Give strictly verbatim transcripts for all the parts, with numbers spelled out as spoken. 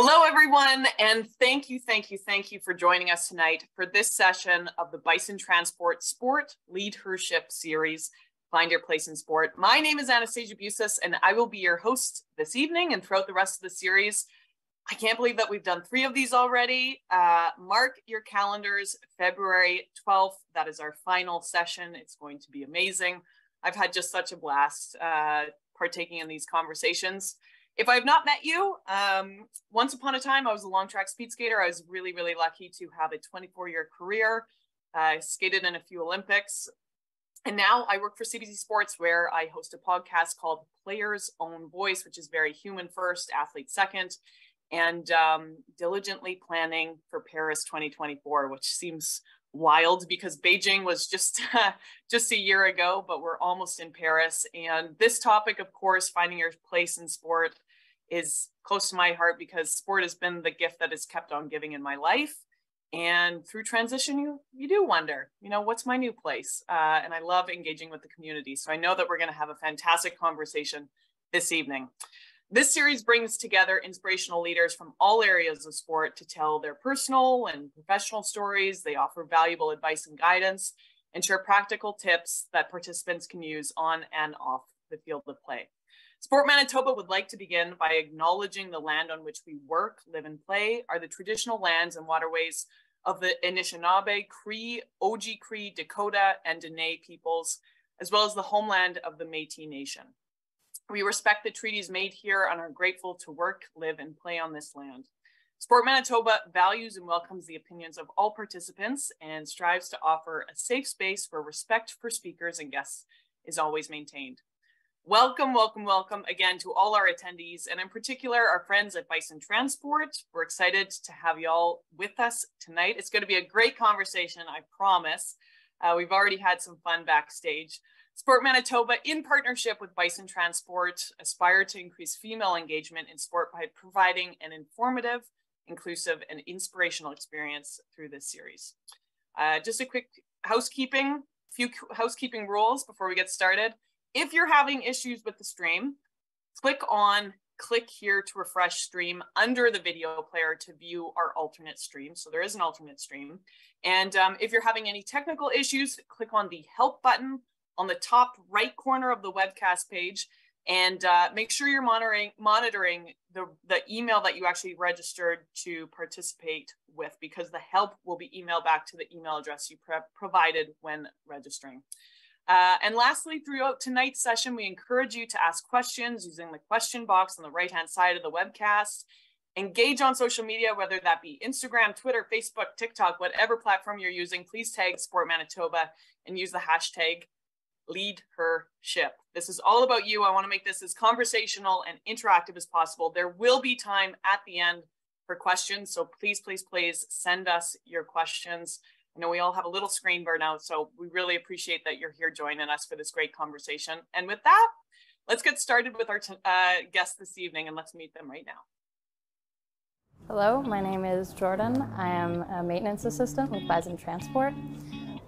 Hello, everyone, and thank you, thank you, thank you for joining us tonight for this session of the Bison Transport Sport LeadHERship Series, Find Your Place in Sport. My name is Anastasia Busis, and I will be your host this evening and throughout the rest of the series. I can't believe that we've done three of these already. Uh, mark your calendars, February twelfth. That is our final session. It's going to be amazing. I've had just such a blast uh, partaking in these conversations. If I have not met you, um, once upon a time, I was a long track speed skater. I was really, really lucky to have a twenty-four year career. I skated in a few Olympics. And now I work for C B C Sports, where I host a podcast called Player's Own Voice, which is very human first, athlete second, and um, diligently planning for Paris twenty twenty-four, which seems wild because Beijing was just, just a year ago, but we're almost in Paris. And this topic, of course, finding your place in sport, is close to my heart because sport has been the gift that has kept on giving in my life. And through transition, you, you do wonder, you know, what's my new place? Uh, and I love engaging with the community. So I know that we're going to have a fantastic conversation this evening. This series brings together inspirational leaders from all areas of sport to tell their personal and professional stories. They offer valuable advice and guidance and share practical tips that participants can use on and off the field of play. Sport Manitoba would like to begin by acknowledging the land on which we work, live, and play are the traditional lands and waterways of the Anishinaabe, Cree, Oji-Cree, Dakota, and Dene peoples, as well as the homeland of the Métis Nation. We respect the treaties made here and are grateful to work, live, and play on this land. Sport Manitoba values and welcomes the opinions of all participants and strives to offer a safe space where respect for speakers and guests is always maintained. Welcome, welcome, welcome again to all our attendees, and in particular, our friends at Bison Transport. We're excited to have you all with us tonight. It's going to be a great conversation, I promise. Uh, we've already had some fun backstage. Sport Manitoba, in partnership with Bison Transport, aspire to increase female engagement in sport by providing an informative, inclusive, and inspirational experience through this series. Uh, just a quick housekeeping, few housekeeping rules before we get started. If you're having issues with the stream, click on click here to refresh stream under the video player to view our alternate stream. So there is an alternate stream. And um, if you're having any technical issues, click on the help button on the top right corner of the webcast page, and uh, make sure you're monitoring, monitoring the, the email that you actually registered to participate with, because the help will be emailed back to the email address you provided when registering. Uh, and lastly, throughout tonight's session, we encourage you to ask questions using the question box on the right-hand side of the webcast. Engage on social media, whether that be Instagram, Twitter, Facebook, TikTok, whatever platform you're using. Please tag Sport Manitoba and use the hashtag LeadHERship. This is all about you. I want to make this as conversational and interactive as possible. There will be time at the end for questions, so please, please, please send us your questions. You know, we all have a little screen burnout, so we really appreciate that you're here joining us for this great conversation. And with that, let's get started with our uh, guests this evening, and let's meet them right now. Hello, my name is Jordan. I am a maintenance assistant with Bison Transport.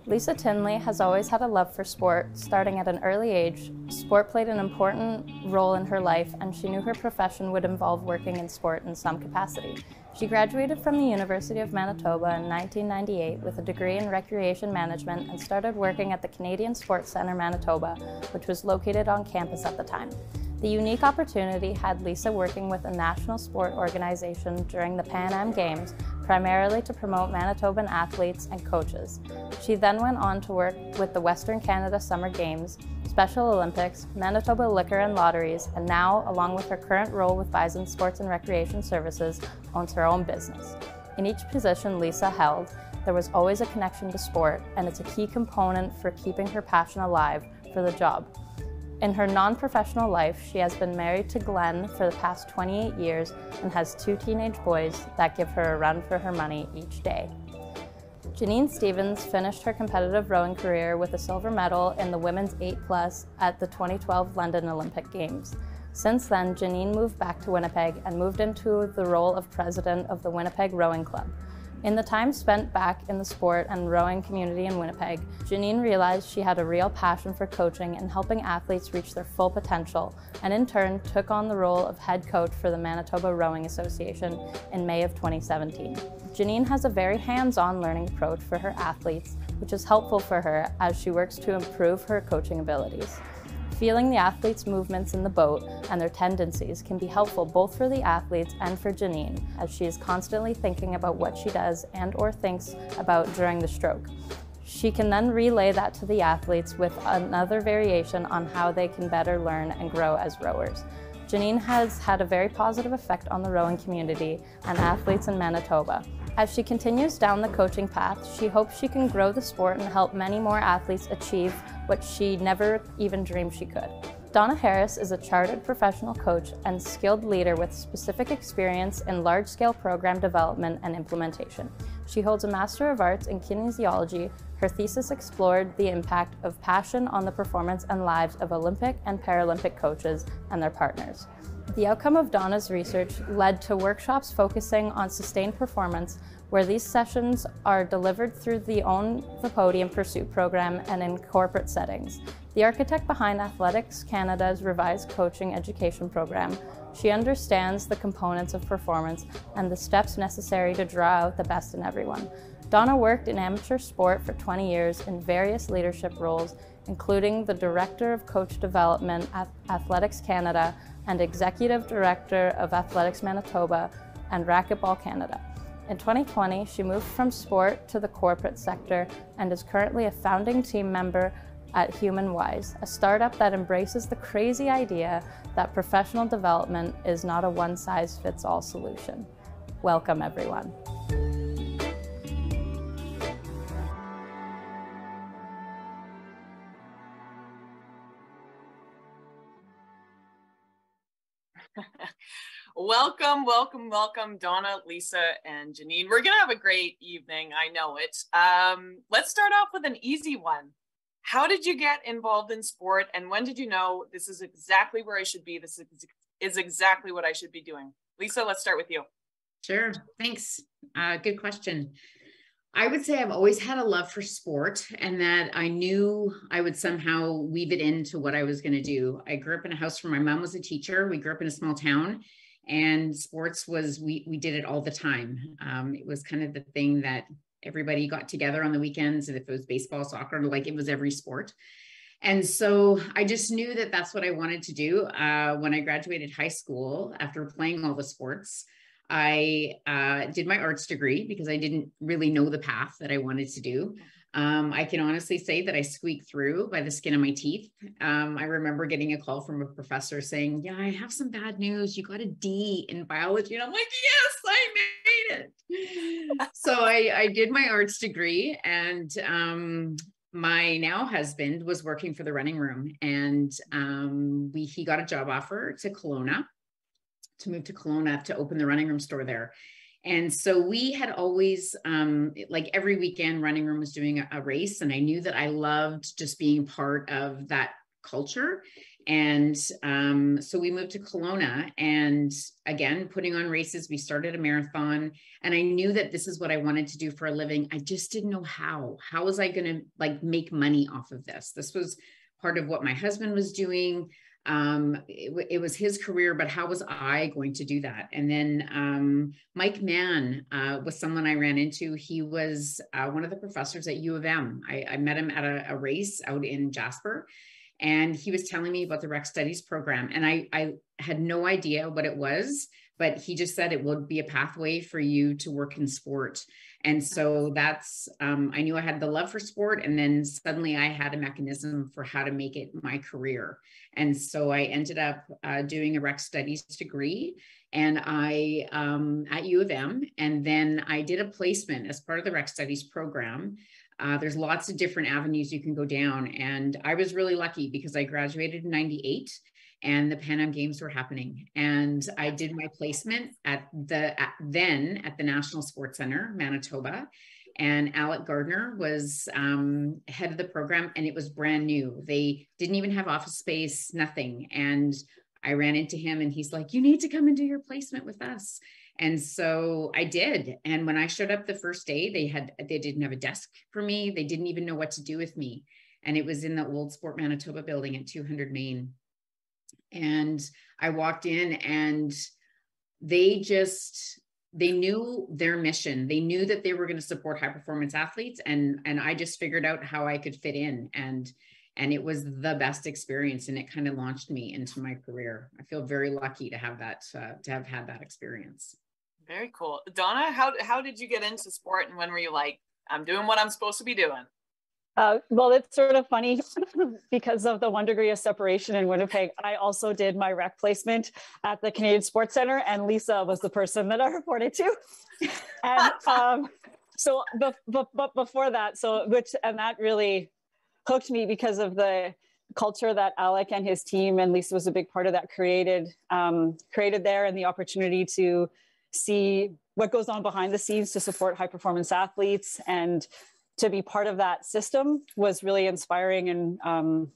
Lisa Tinley has always had a love for sport. Starting at an early age, sport played an important role in her life, and she knew her profession would involve working in sport in some capacity. She graduated from the University of Manitoba in nineteen ninety-eight with a degree in recreation management and started working at the Canadian Sports Centre Manitoba, which was located on campus at the time. The unique opportunity had Lisa working with a national sport organization during the Pan Am Games, primarily to promote Manitoban athletes and coaches. She then went on to work with the Western Canada Summer Games, Special Olympics, Manitoba Liquor and Lotteries, and now, along with her current role with Bison Sports and Recreation Services, owns her own business. In each position Lisa held, there was always a connection to sport, and it's a key component for keeping her passion alive for the job. In her non-professional life, she has been married to Glenn for the past twenty-eight years and has two teenage boys that give her a run for her money each day. Janine Stephens finished her competitive rowing career with a silver medal in the women's eight plus at the twenty twelve London Olympic Games. Since then, Janine moved back to Winnipeg and moved into the role of president of the Winnipeg Rowing Club. In the time spent back in the sport and rowing community in Winnipeg, Janine realized she had a real passion for coaching and helping athletes reach their full potential, and in turn took on the role of head coach for the Manitoba Rowing Association in May of twenty seventeen. Janine has a very hands-on learning approach for her athletes, which is helpful for her as she works to improve her coaching abilities. Feeling the athletes' movements in the boat and their tendencies can be helpful both for the athletes and for Janine, as she is constantly thinking about what she does and or thinks about during the stroke. She can then relay that to the athletes with another variation on how they can better learn and grow as rowers. Janine has had a very positive effect on the rowing community and athletes in Manitoba. As she continues down the coaching path, she hopes she can grow the sport and help many more athletes achieve what she never even dreamed she could. Donna Harris is a chartered professional coach and skilled leader with specific experience in large-scale program development and implementation. She holds a Master of Arts in Kinesiology. Her thesis explored the impact of passion on the performance and lives of Olympic and Paralympic coaches and their partners. The outcome of Donna's research led to workshops focusing on sustained performance, where these sessions are delivered through the Own the Podium Pursuit program and in corporate settings. The architect behind Athletics Canada's revised coaching education program, she understands the components of performance and the steps necessary to draw out the best in everyone. Donna worked in amateur sport for twenty years in various leadership roles, including the Director of Coach Development at Athletics Canada and Executive Director of Athletics Manitoba and Racquetball Canada. In twenty twenty, she moved from sport to the corporate sector and is currently a founding team member at HumanWise, a startup that embraces the crazy idea that professional development is not a one-size-fits-all solution. Welcome, everyone. Welcome, welcome, welcome, Donna, Lisa, and Janine. We're going to have a great evening. I know it. Um, let's start off with an easy one. How did you get involved in sport, and when did you know this is exactly where I should be? This is, is exactly what I should be doing. Lisa, let's start with you. Sure. Thanks. Uh, good question. I would say I've always had a love for sport, and that I knew I would somehow weave it into what I was going to do. I grew up in a house where my mom was a teacher. We grew up in a small town, and sports was, we, we did it all the time. Um, it was kind of the thing that everybody got together on the weekends, and if it was baseball, soccer, like it was every sport. And so I just knew that that's what I wanted to do. Uh, when I graduated high school, after playing all the sports, I uh, did my arts degree because I didn't really know the path that I wanted to do. Um, I can honestly say that I squeaked through by the skin of my teeth. Um, I remember getting a call from a professor saying, yeah, I have some bad news. You got a D in biology. And I'm like, yes, I made it. So I, I did my arts degree, and um, my now husband was working for the Running Room, and um, we, he got a job offer to Kelowna, to move to Kelowna to open the Running Room store there. And so we had always, um, like every weekend, Running Room was doing a, a race. And I knew that I loved just being part of that culture. And um, so we moved to Kelowna, and again, putting on races, we started a marathon. And I knew that this is what I wanted to do for a living. I just didn't know how. How was I going to like make money off of this? This was part of what my husband was doing. Um, it, it was his career, but how was I going to do that? And then um, Mike Mann uh, was someone I ran into. He was uh, one of the professors at U of M. I, I met him at a, a race out in Jasper, and he was telling me about the Rec Studies program. And I, I had no idea what it was, but he just said it would be a pathway for you to work in sport. And so that's, um, I knew I had the love for sport, and then suddenly I had a mechanism for how to make it my career. And so I ended up uh, doing a rec studies degree, and I, um, at U of M, and then I did a placement as part of the rec studies program. Uh, there's lots of different avenues you can go down. And I was really lucky because I graduated in ninety-eight, and the Pan Am Games were happening. And I did my placement at the at, then at the National Sports Centre Manitoba, and Alec Gardner was um, head of the program, and it was brand new. They didn't even have office space, nothing. And I ran into him, and he's like, you need to come and do your placement with us. And so I did. And when I showed up the first day, they had, they didn't have a desk for me. They didn't even know what to do with me. And it was in the old Sport Manitoba building at two hundred Main. And I walked in and they just, they knew their mission. They knew that they were going to support high performance athletes. And, and I just figured out how I could fit in. And, and it was the best experience. And it kind of launched me into my career. I feel very lucky to have that, uh, to have had that experience. Very cool. Donna, how, how did you get into sport? And when were you like, I'm doing what I'm supposed to be doing? Uh, well, it's sort of funny because of the one degree of separation in Winnipeg. I also did my rec placement at the Canadian Sports Centre, and Lisa was the person that I reported to. And um, so, but be be before that, so which and that really hooked me because of the culture that Alec and his team, and Lisa was a big part of that, created um, created there, and the opportunity to see what goes on behind the scenes to support high performance athletes and to be part of that system was really inspiring and um,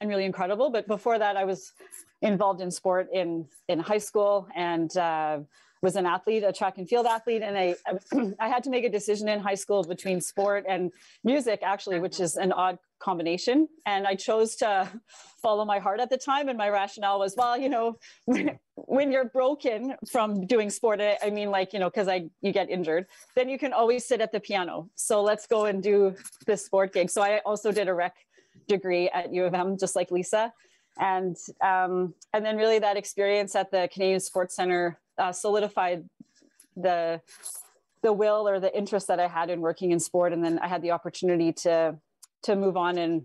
and really incredible. But before that, I was involved in sport in in high school and uh, was an athlete, a track and field athlete. And I I had to make a decision in high school between sport and music, actually, which is an odd combination. And I chose to follow my heart at the time. And my rationale was, well, you know, when, when you're broken from doing sport, I, I mean, like, you know, because I you get injured, then you can always sit at the piano. So let's go and do this sport gig. So I also did a rec degree at U of M, just like Lisa. And, um, and then really that experience at the Canadian Sports Centre uh, solidified the, the will or the interest that I had in working in sport. And then I had the opportunity to to move on and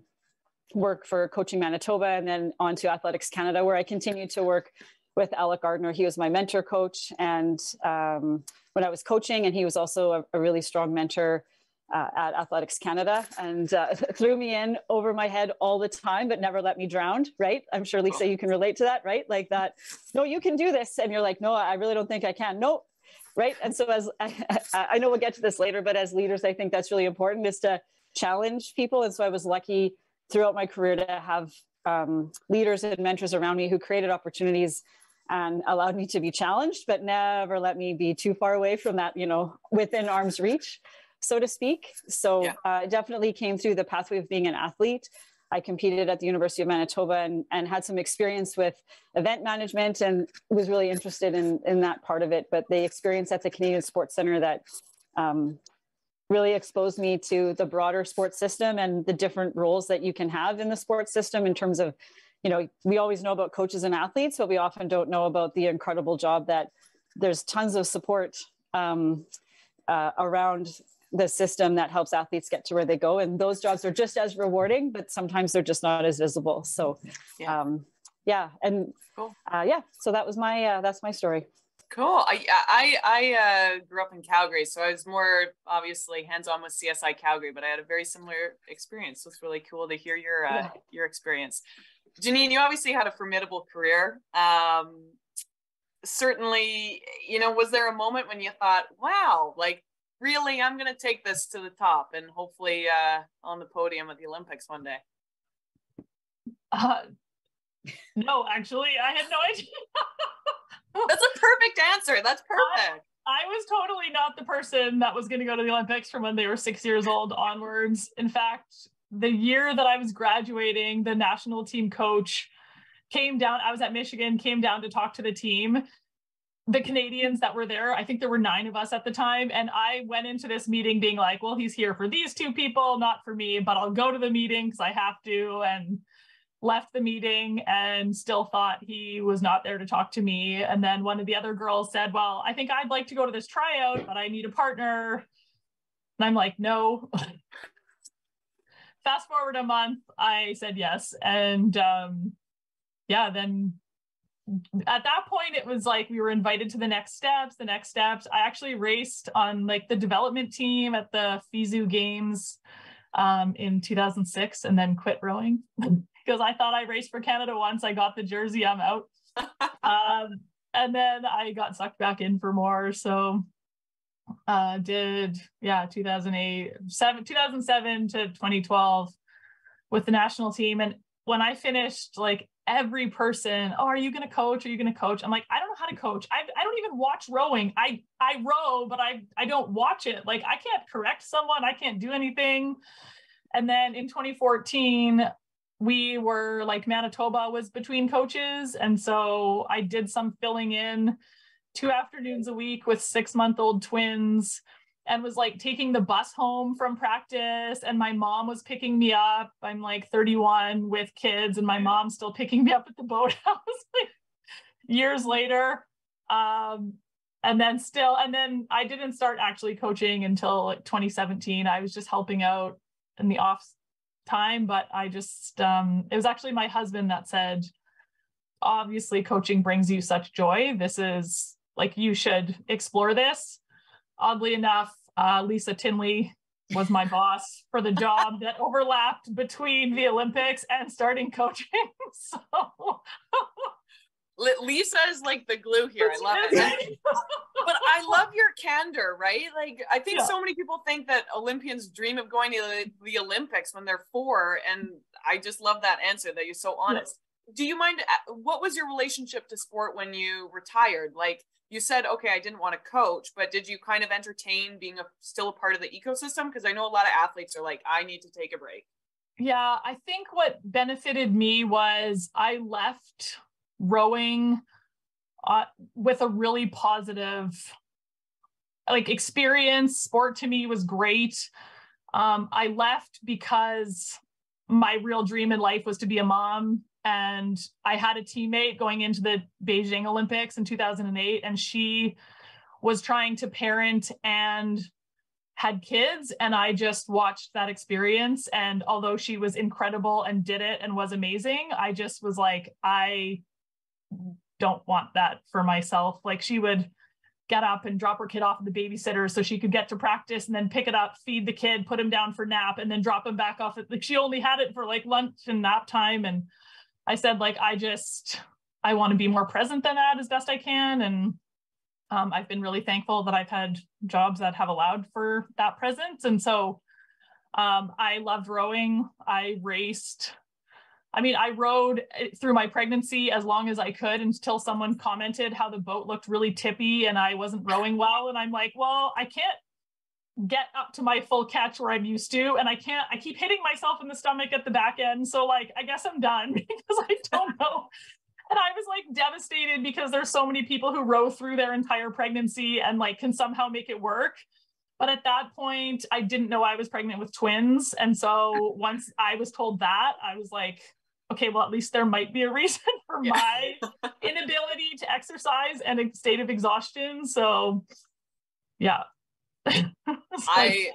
work for Coaching Manitoba and then on to Athletics Canada, where I continued to work with Alec Gardner. He was my mentor coach. And um, when I was coaching, and he was also a, a really strong mentor uh, at Athletics Canada, and uh, threw me in over my head all the time, but never let me drown, right? I'm sure, Lisa, you can relate to that, right? Like that, no, you can do this. And you're like, no, I really don't think I can. No, right? And so as I, I know we'll get to this later, but as leaders, I think that's really important, is to challenge people. And so I was lucky throughout my career to have um, leaders and mentors around me who created opportunities and allowed me to be challenged, but never let me be too far away from that, you know, within arm's reach, so to speak. So yeah. uh, definitely came through the pathway of being an athlete. I competed at the University of Manitoba and, and had some experience with event management and was really interested in, in that part of it. But the experience at the Canadian Sports Centre that um, really exposed me to the broader sports system and the different roles that you can have in the sports system in terms of, you know, we always know about coaches and athletes, but we often don't know about the incredible job that there's tons of support um, uh, around the system that helps athletes get to where they go. And those jobs are just as rewarding, but sometimes they're just not as visible. So, yeah. Um, yeah. And cool. uh, yeah, so that was my, uh, that's my story. Cool. I I, I uh, grew up in Calgary, so I was more obviously hands-on with C S I Calgary, but I had a very similar experience. So it's really cool to hear your uh, yeah. your experience. Janine, you obviously had a formidable career. Um, certainly, you know, was there a moment when you thought, wow, like really, I'm going to take this to the top and hopefully uh, on the podium at the Olympics one day? Uh, no, actually, I had no idea. That's a perfect answer. That's perfect. I, I was totally not the person that was going to go to the Olympics from when they were six years old onwards. In fact, the year that I was graduating, the national team coach came down. I was at Michigan, came down to talk to the team. The Canadians that were there, I think there were nine of us at the time. And I went into this meeting being like, well, he's here for these two people, not for me, but I'll go to the meeting because I have to. And left the meeting and still thought he was not there to talk to me. And then one of the other girls said, well, I think I'd like to go to this tryout, but I need a partner. And I'm like, no. Fast forward a month, I said yes. And um, yeah, then at that point, it was like we were invited to the next steps, the next steps. I actually raced on like the development team at the Fizu Games um, in two thousand six and then quit rowing. Because I thought I raced for Canada once, I got the jersey, I'm out. um, and then I got sucked back in for more. So uh, did, yeah, two thousand eight, seven, two thousand seven to twenty twelve with the national team. And when I finished like every person, oh, are you going to coach? Are you going to coach? I'm like, I don't know how to coach. I, I don't even watch rowing. I, I row, but I, I don't watch it. Like, I can't correct someone. I can't do anything. And then in twenty fourteen, we were like, Manitoba was between coaches. And so I did some filling in two afternoons a week with six month old twins, and was like taking the bus home from practice. And my mom was picking me up. I'm like thirty-one with kids, and my mom's still picking me up at the boathouse like years later. Um, and then still, and then I didn't start actually coaching until like twenty seventeen. I was just helping out in the off time, but I just, um, it was actually my husband that said, obviously coaching brings you such joy. This is like, you should explore this. Oddly enough, uh, Lisa Tinley was my boss for the job that overlapped between the Olympics and starting coaching. So Lisa is like the glue here. I love it. But I love your candor, right? Like, I think yeah. so many people think that Olympians dream of going to the Olympics when they're four. And I just love that answer, that you're so honest. Yeah. Do you mind, what was your relationship to sport when you retired? Like, you said, okay, I didn't want to coach, but did you kind of entertain being a, still a part of the ecosystem? Because I know a lot of athletes are like, I need to take a break. Yeah, I think what benefited me was I left rowing uh, with a really positive like experience. Sport to me was great. Um, I left because my real dream in life was to be a mom. And I had a teammate going into the Beijing Olympics in two thousand eight, and she was trying to parent and had kids. And I just watched that experience. And although she was incredible and did it and was amazing, I just was like, I don't want that for myself. Like, she would get up and drop her kid off at the babysitter so she could get to practice, and then pick it up, feed the kid, put him down for nap, and then drop him back off. Like, she only had it for like lunch and nap time. And I said, like, I just, I want to be more present than that as best I can. And um, I've been really thankful that I've had jobs that have allowed for that presence. And so um, I loved rowing. I raced. I mean, I rowed through my pregnancy as long as I could, until someone commented how the boat looked really tippy and I wasn't rowing well. And I'm like, well, I can't get up to my full catch where I'm used to. And I can't, I keep hitting myself in the stomach at the back end. So like, I guess I'm done, because I don't know. And I was like devastated, because there's so many people who row through their entire pregnancy and like can somehow make it work. But at that point, I didn't know I was pregnant with twins. And so once I was told that, I was like, okay, well, at least there might be a reason for yeah. my inability to exercise and a state of exhaustion. So yeah. I,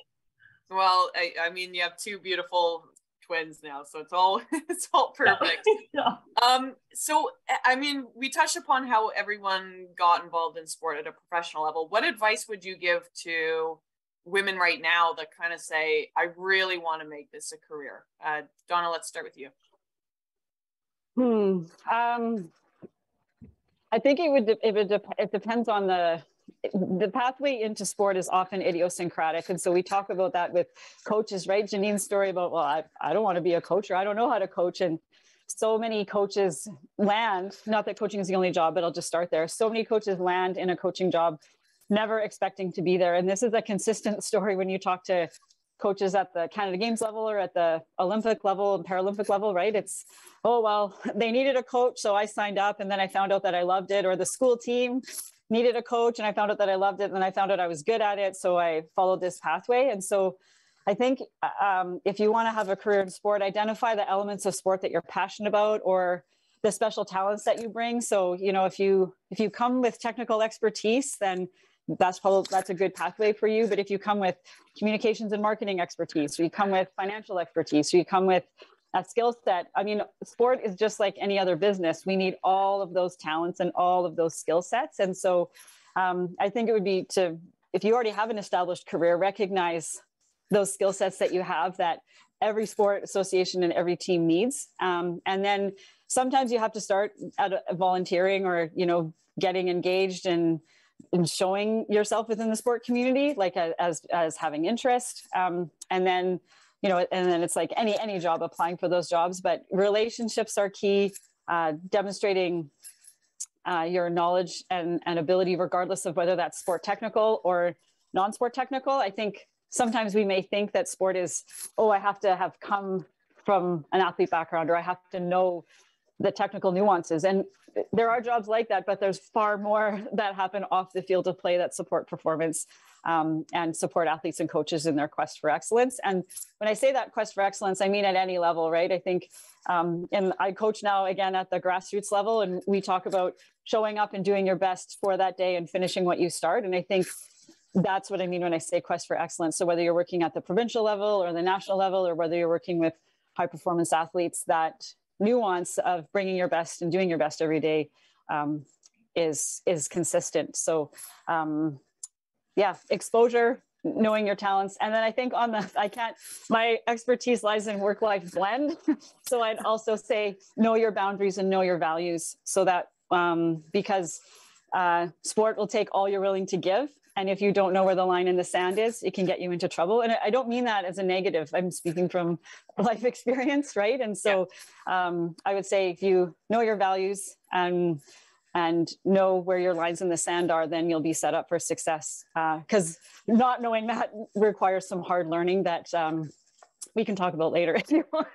well, I, I mean, you have two beautiful twins now, so it's all, it's all perfect. Yeah. Um, so, I mean, we touched upon how everyone got involved in sport at a professional level. What advice would you give to women right now that kind of say, I really want to make this a career? Uh, Donna, let's start with you. Hmm. Um, I think it would, it would, it depends on the, the pathway into sport is often idiosyncratic. And so we talk about that with coaches, right? Janine's story about, well, I, I don't want to be a coach, or I don't know how to coach. And so many coaches land, not that coaching is the only job, but I'll just start there. So many coaches land in a coaching job, never expecting to be there. And this is a consistent story when you talk to coaches at the Canada Games level, or at the Olympic level and Paralympic level, right? It's, oh, well, they needed a coach, so I signed up, and then I found out that I loved it. Or the school team needed a coach, and I found out that I loved it, and then I found out I was good at it, so I followed this pathway. And so I think um, if you want to have a career in sport, identify the elements of sport that you're passionate about, or the special talents that you bring. So, you know, if you if you come with technical expertise, then that's probably, that's a good pathway for you. But if you come with communications and marketing expertise, or you come with financial expertise, or you come with a skill set, I mean, sport is just like any other business. We need all of those talents and all of those skill sets. And so um, I think it would be to, if you already have an established career, recognize those skill sets that you have, that every sport association and every team needs. Um, and then sometimes you have to start at a volunteering, or, you know, getting engaged and and showing yourself within the sport community, like as, as having interest. Um, and then, you know, and then it's like any, any job, applying for those jobs, but relationships are key. uh, demonstrating uh, your knowledge and, and ability, regardless of whether that's sport technical or non-sport technical. I think sometimes we may think that sport is, oh, I have to have come from an athlete background, or I have to know the technical nuances. And there are jobs like that, but there's far more that happen off the field of play that support performance um, and support athletes and coaches in their quest for excellence. And when I say that quest for excellence, I mean at any level, right? I think, um, and I coach now again at the grassroots level, and we talk about showing up and doing your best for that day and finishing what you start. And I think that's what I mean when I say quest for excellence. So whether you're working at the provincial level or the national level, or whether you're working with high performance athletes, that nuance of bringing your best and doing your best every day um, is is consistent. So um, yeah, exposure, knowing your talents. And then I think on the, I can't, my expertise lies in work-life blend. So I'd also say, know your boundaries and know your values, so that um, because uh, sport will take all you're willing to give. And if you don't know where the line in the sand is, it can get you into trouble. And I don't mean that as a negative. I'm speaking from life experience, right? And so yeah. um, I would say if you know your values and, and know where your lines in the sand are, then you'll be set up for success. Because uh, not knowing that requires some hard learning that um, we can talk about later if you want.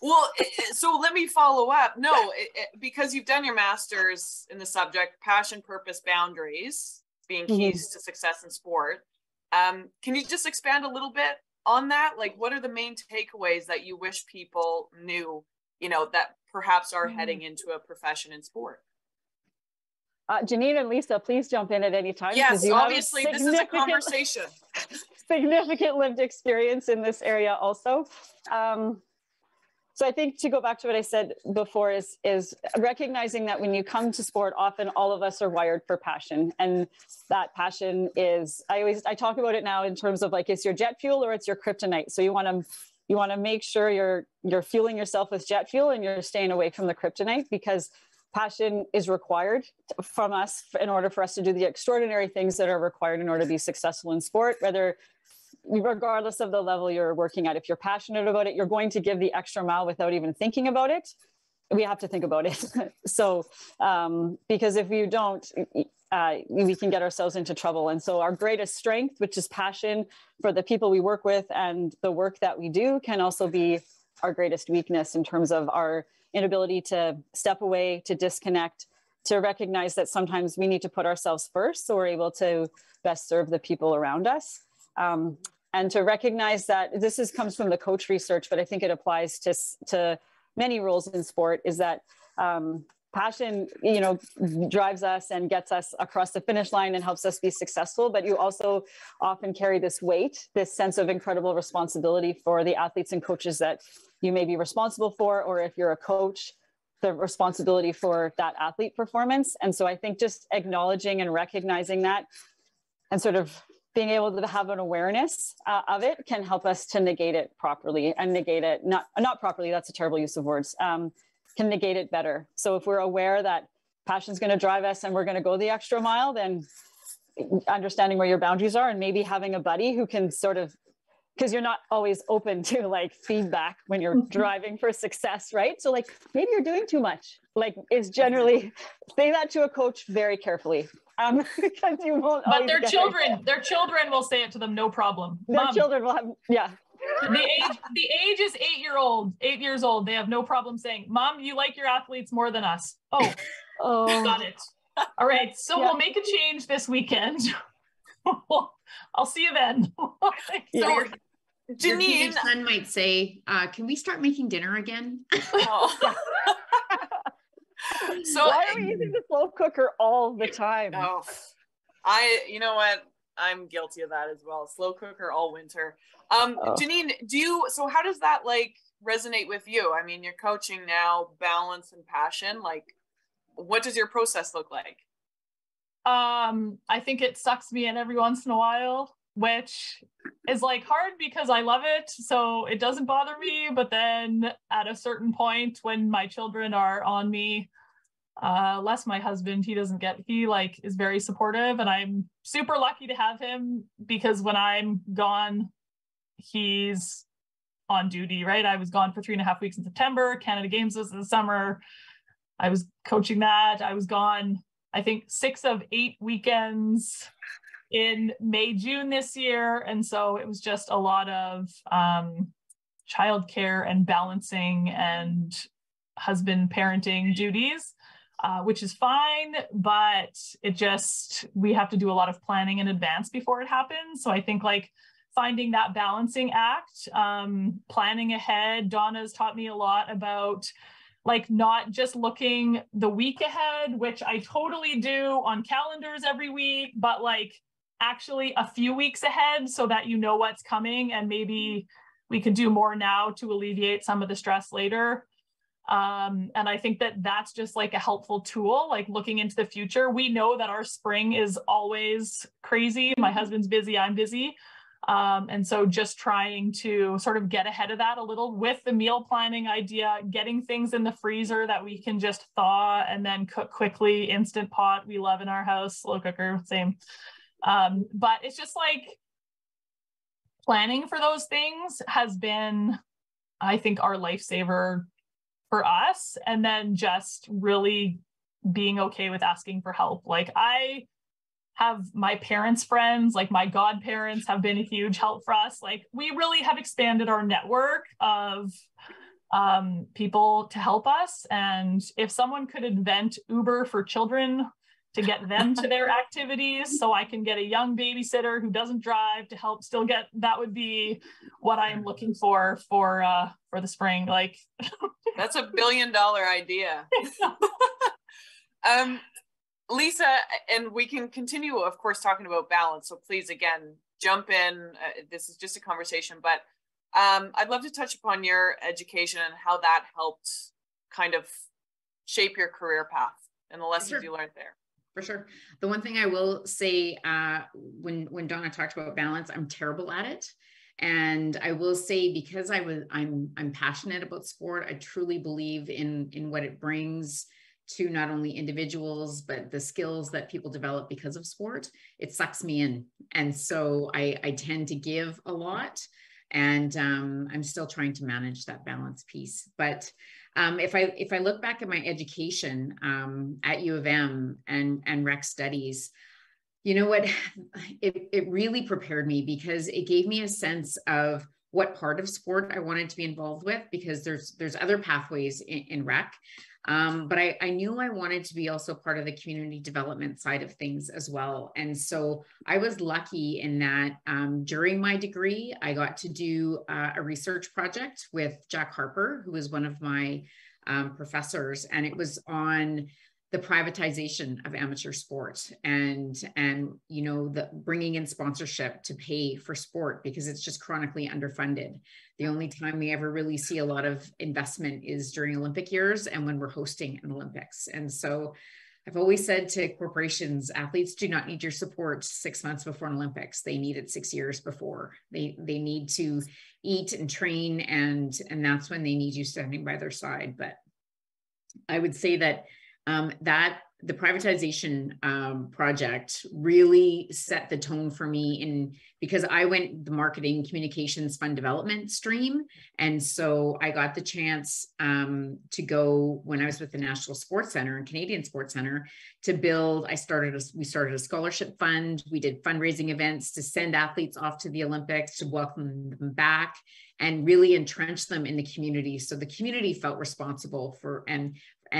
Well, so let me follow up. No, it, it, because you've done your master's in the subject, passion, purpose, boundaries, being keys mm-hmm. to success in sport. Um, can you just expand a little bit on that? Like, what are the main takeaways that you wish people knew, you know, that perhaps are mm-hmm. heading into a profession in sport? Uh, Janine and Lisa, please jump in at any time. Yes, you obviously, this is a conversation. Significant lived experience in this area also. Um, So I think to go back to what I said before is, is recognizing that when you come to sport, often all of us are wired for passion. And that passion is, I always, I talk about it now in terms of like, it's your jet fuel or it's your kryptonite. So you want to, you want to make sure you're, you're fueling yourself with jet fuel and you're staying away from the kryptonite, because passion is required from us in order for us to do the extraordinary things that are required in order to be successful in sport, whether regardless of the level you're working at. If you're passionate about it, you're going to give the extra mile without even thinking about it. We have to think about it. So, um, because if you don't, uh, we can get ourselves into trouble. And so our greatest strength, which is passion for the people we work with and the work that we do, can also be our greatest weakness in terms of our inability to step away, to disconnect, to recognize that sometimes we need to put ourselves first so we're able to best serve the people around us. Um, and to recognize that this is comes from the coach research, but I think it applies to, to many roles in sport, is that um, passion, you know, drives us and gets us across the finish line and helps us be successful. But you also often carry this weight, this sense of incredible responsibility for the athletes and coaches that you may be responsible for, or if you're a coach, the responsibility for that athlete performance. And so I think just acknowledging and recognizing that and sort of being able to have an awareness uh, of it can help us to negate it properly and negate it, not, not properly, that's a terrible use of words, um, can negate it better. So if we're aware that passion is going to drive us and we're going to go the extra mile, then understanding where your boundaries are and maybe having a buddy who can sort of, because you're not always open to like feedback when you're driving for success, right? So like, maybe you're doing too much. Like, is generally, say that to a coach very carefully. Um, because you won't but their children, it. their children will say it to them, no problem. Their Mom, children will have, yeah. the age, the age is eight year old, eight years old. They have no problem saying, "Mom, you like your athletes more than us." Oh, oh, got it. All right, so yeah. We'll make a change this weekend. I'll see you then. So, yeah. Janine, your son might say, uh, "Can we start making dinner again?" Oh. So why are we using the slow cooker all the time? Oh, I, you know what? I'm guilty of that as well. Slow cooker all winter. Um, oh. Janine, do you, so how does that like resonate with you? I mean, you're coaching now, balance and passion. Like, what does your process look like? Um, I think it sucks me in every once in a while, which is like hard because I love it, so it doesn't bother me. But then at a certain point when my children are on me, uh, less my husband, he doesn't get, he like is very supportive, and I'm super lucky to have him, because when I'm gone, he's on duty, right? I was gone for three and a half weeks in September, Canada Games was in the summer. I was coaching that. I was gone, I think, six of eight weekends in May, June this year. And so it was just a lot of um, childcare and balancing and husband parenting duties, uh, which is fine, but it just, we have to do a lot of planning in advance before it happens. So I think like finding that balancing act, um, planning ahead. Donna's taught me a lot about like not just looking the week ahead, which I totally do on calendars every week, but like actually a few weeks ahead so that you know what's coming and maybe we could do more now to alleviate some of the stress later. Um, and I think that that's just like a helpful tool, like looking into the future. We know that our spring is always crazy. My husband's busy, I'm busy. Um, and so just trying to sort of get ahead of that a little with the meal planning idea, getting things in the freezer that we can just thaw and then cook quickly, instant pot we love in our house, slow cooker, same. Um, but it's just like planning for those things has been, I think, our lifesaver for us. And then just really being okay with asking for help. Like I have my parents' friends, like my godparents have been a huge help for us. Like we really have expanded our network of um, people to help us. And if someone could invent Uber for children to get them to their activities so I can get a young babysitter who doesn't drive to help still get, that would be what I'm looking for for, uh, for the spring. Like that's a billion dollar idea. um, Lisa, and we can continue, of course, talking about balance. So please, again, jump in. Uh, this is just a conversation, but um, I'd love to touch upon your education and how that helped kind of shape your career path and the lessons you learned there. For sure. The one thing I will say, uh, when, when Donna talked about balance, I'm terrible at it. And I will say, because I was, I'm, I'm passionate about sport. I truly believe in, in what it brings to not only individuals, but the skills that people develop because of sport. It sucks me in. And so I, I tend to give a lot, and um, I'm still trying to manage that balance piece. But um, if I if I look back at my education um, at U of M and, and Rec Studies, you know what, it, it really prepared me because it gave me a sense of what part of sport I wanted to be involved with, because there's there's other pathways in, in rec. Um, but I, I knew I wanted to be also part of the community development side of things as well. And so I was lucky in that um, during my degree, I got to do uh, a research project with Jack Harper, who was one of my um, professors, and it was on the privatization of amateur sport and, and you know, the bringing in sponsorship to pay for sport because it's just chronically underfunded. The only time we ever really see a lot of investment is during Olympic years and when we're hosting an Olympics. And so I've always said to corporations, athletes do not need your support six months before an Olympics. They need it six years before. They, they need to eat and train, and, and that's when they need you standing by their side. But I would say that Um, that the privatization um, project really set the tone for me in, because I went the marketing communications fund development stream. And so I got the chance um, to go when I was with the National Sports Centre and Canadian Sports Centre to build, I started, a, we started a scholarship fund. We did fundraising events to send athletes off to the Olympics, to welcome them back and really entrench them in the community. So the community felt responsible for, and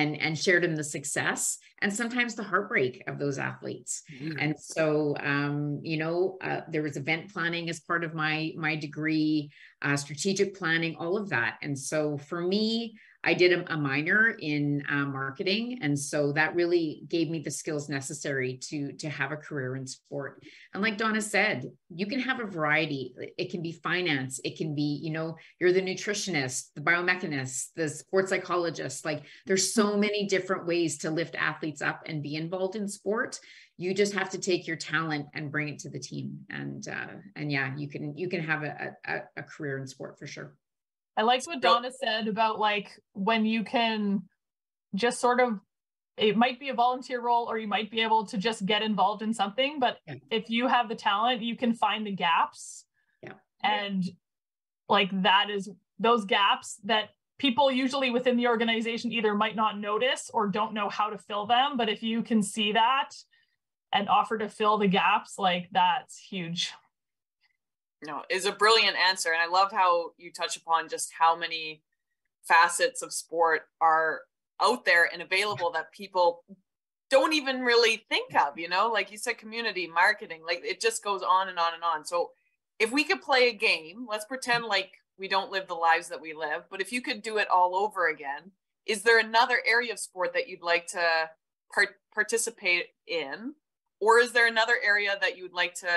And, and shared in the success and sometimes the heartbreak of those athletes. Mm-hmm. And so, um, you know, uh, there was event planning as part of my, my degree, uh, strategic planning, all of that. And so for me, I did a, a minor in uh, marketing. And so that really gave me the skills necessary to, to have a career in sport. And like Donna said, you can have a variety. It can be finance. It can be, you know, you're the nutritionist, the biomechanist, the sports psychologist. Like there's so many different ways to lift athletes up and be involved in sport. You just have to take your talent and bring it to the team. And, uh, and yeah, you can, you can have a, a, a career in sport for sure. I liked what Donna said about like when you can just sort of, it might be a volunteer role or you might be able to just get involved in something, but yeah. If you have the talent, you can find the gaps. Yeah. And like that is those gaps that people usually within the organization either might not notice or don't know how to fill them. But if you can see that and offer to fill the gaps, like, that's huge. No, it's a brilliant answer. And I love how you touch upon just how many facets of sport are out there and available that people don't even really think of, you know, like you said, community, marketing, like it just goes on and on and on. So if we could play a game, let's pretend like we don't live the lives that we live, but if you could do it all over again, is there another area of sport that you'd like to part- participate in? Or is there another area that you would like to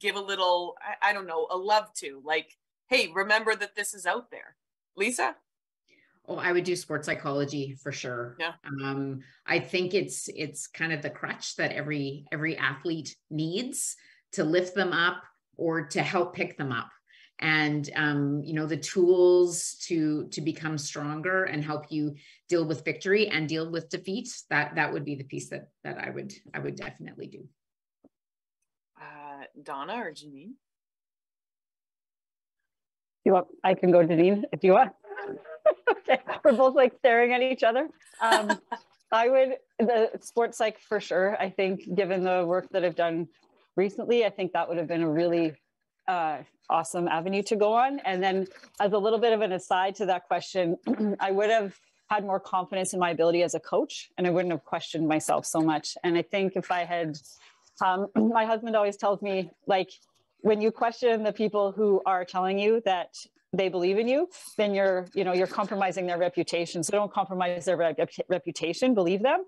give a little, I, I don't know, a love to, like, hey, remember that this is out there? Lisa? Oh, I would do sports psychology for sure. Yeah. Um, I think it's, it's kind of the crutch that every, every athlete needs to lift them up or to help pick them up. And, um, you know, the tools to, to become stronger and help you deal with victory and deal with defeat. That, that would be the piece that, that I would, I would definitely do. Uh, Donna or Janine? You want, I can go to Janine if you want. Okay. We're both like staring at each other. Um, I would, the sports psych for sure. I think given the work that I've done recently, I think that would have been a really uh, awesome avenue to go on. And then as a little bit of an aside to that question, I would have had more confidence in my ability as a coach and I wouldn't have questioned myself so much. And I think if I had, um, my husband always tells me, like, when you question the people who are telling you that they believe in you, then you're, you know, you're compromising their reputation. So don't compromise their rep- reputation, believe them.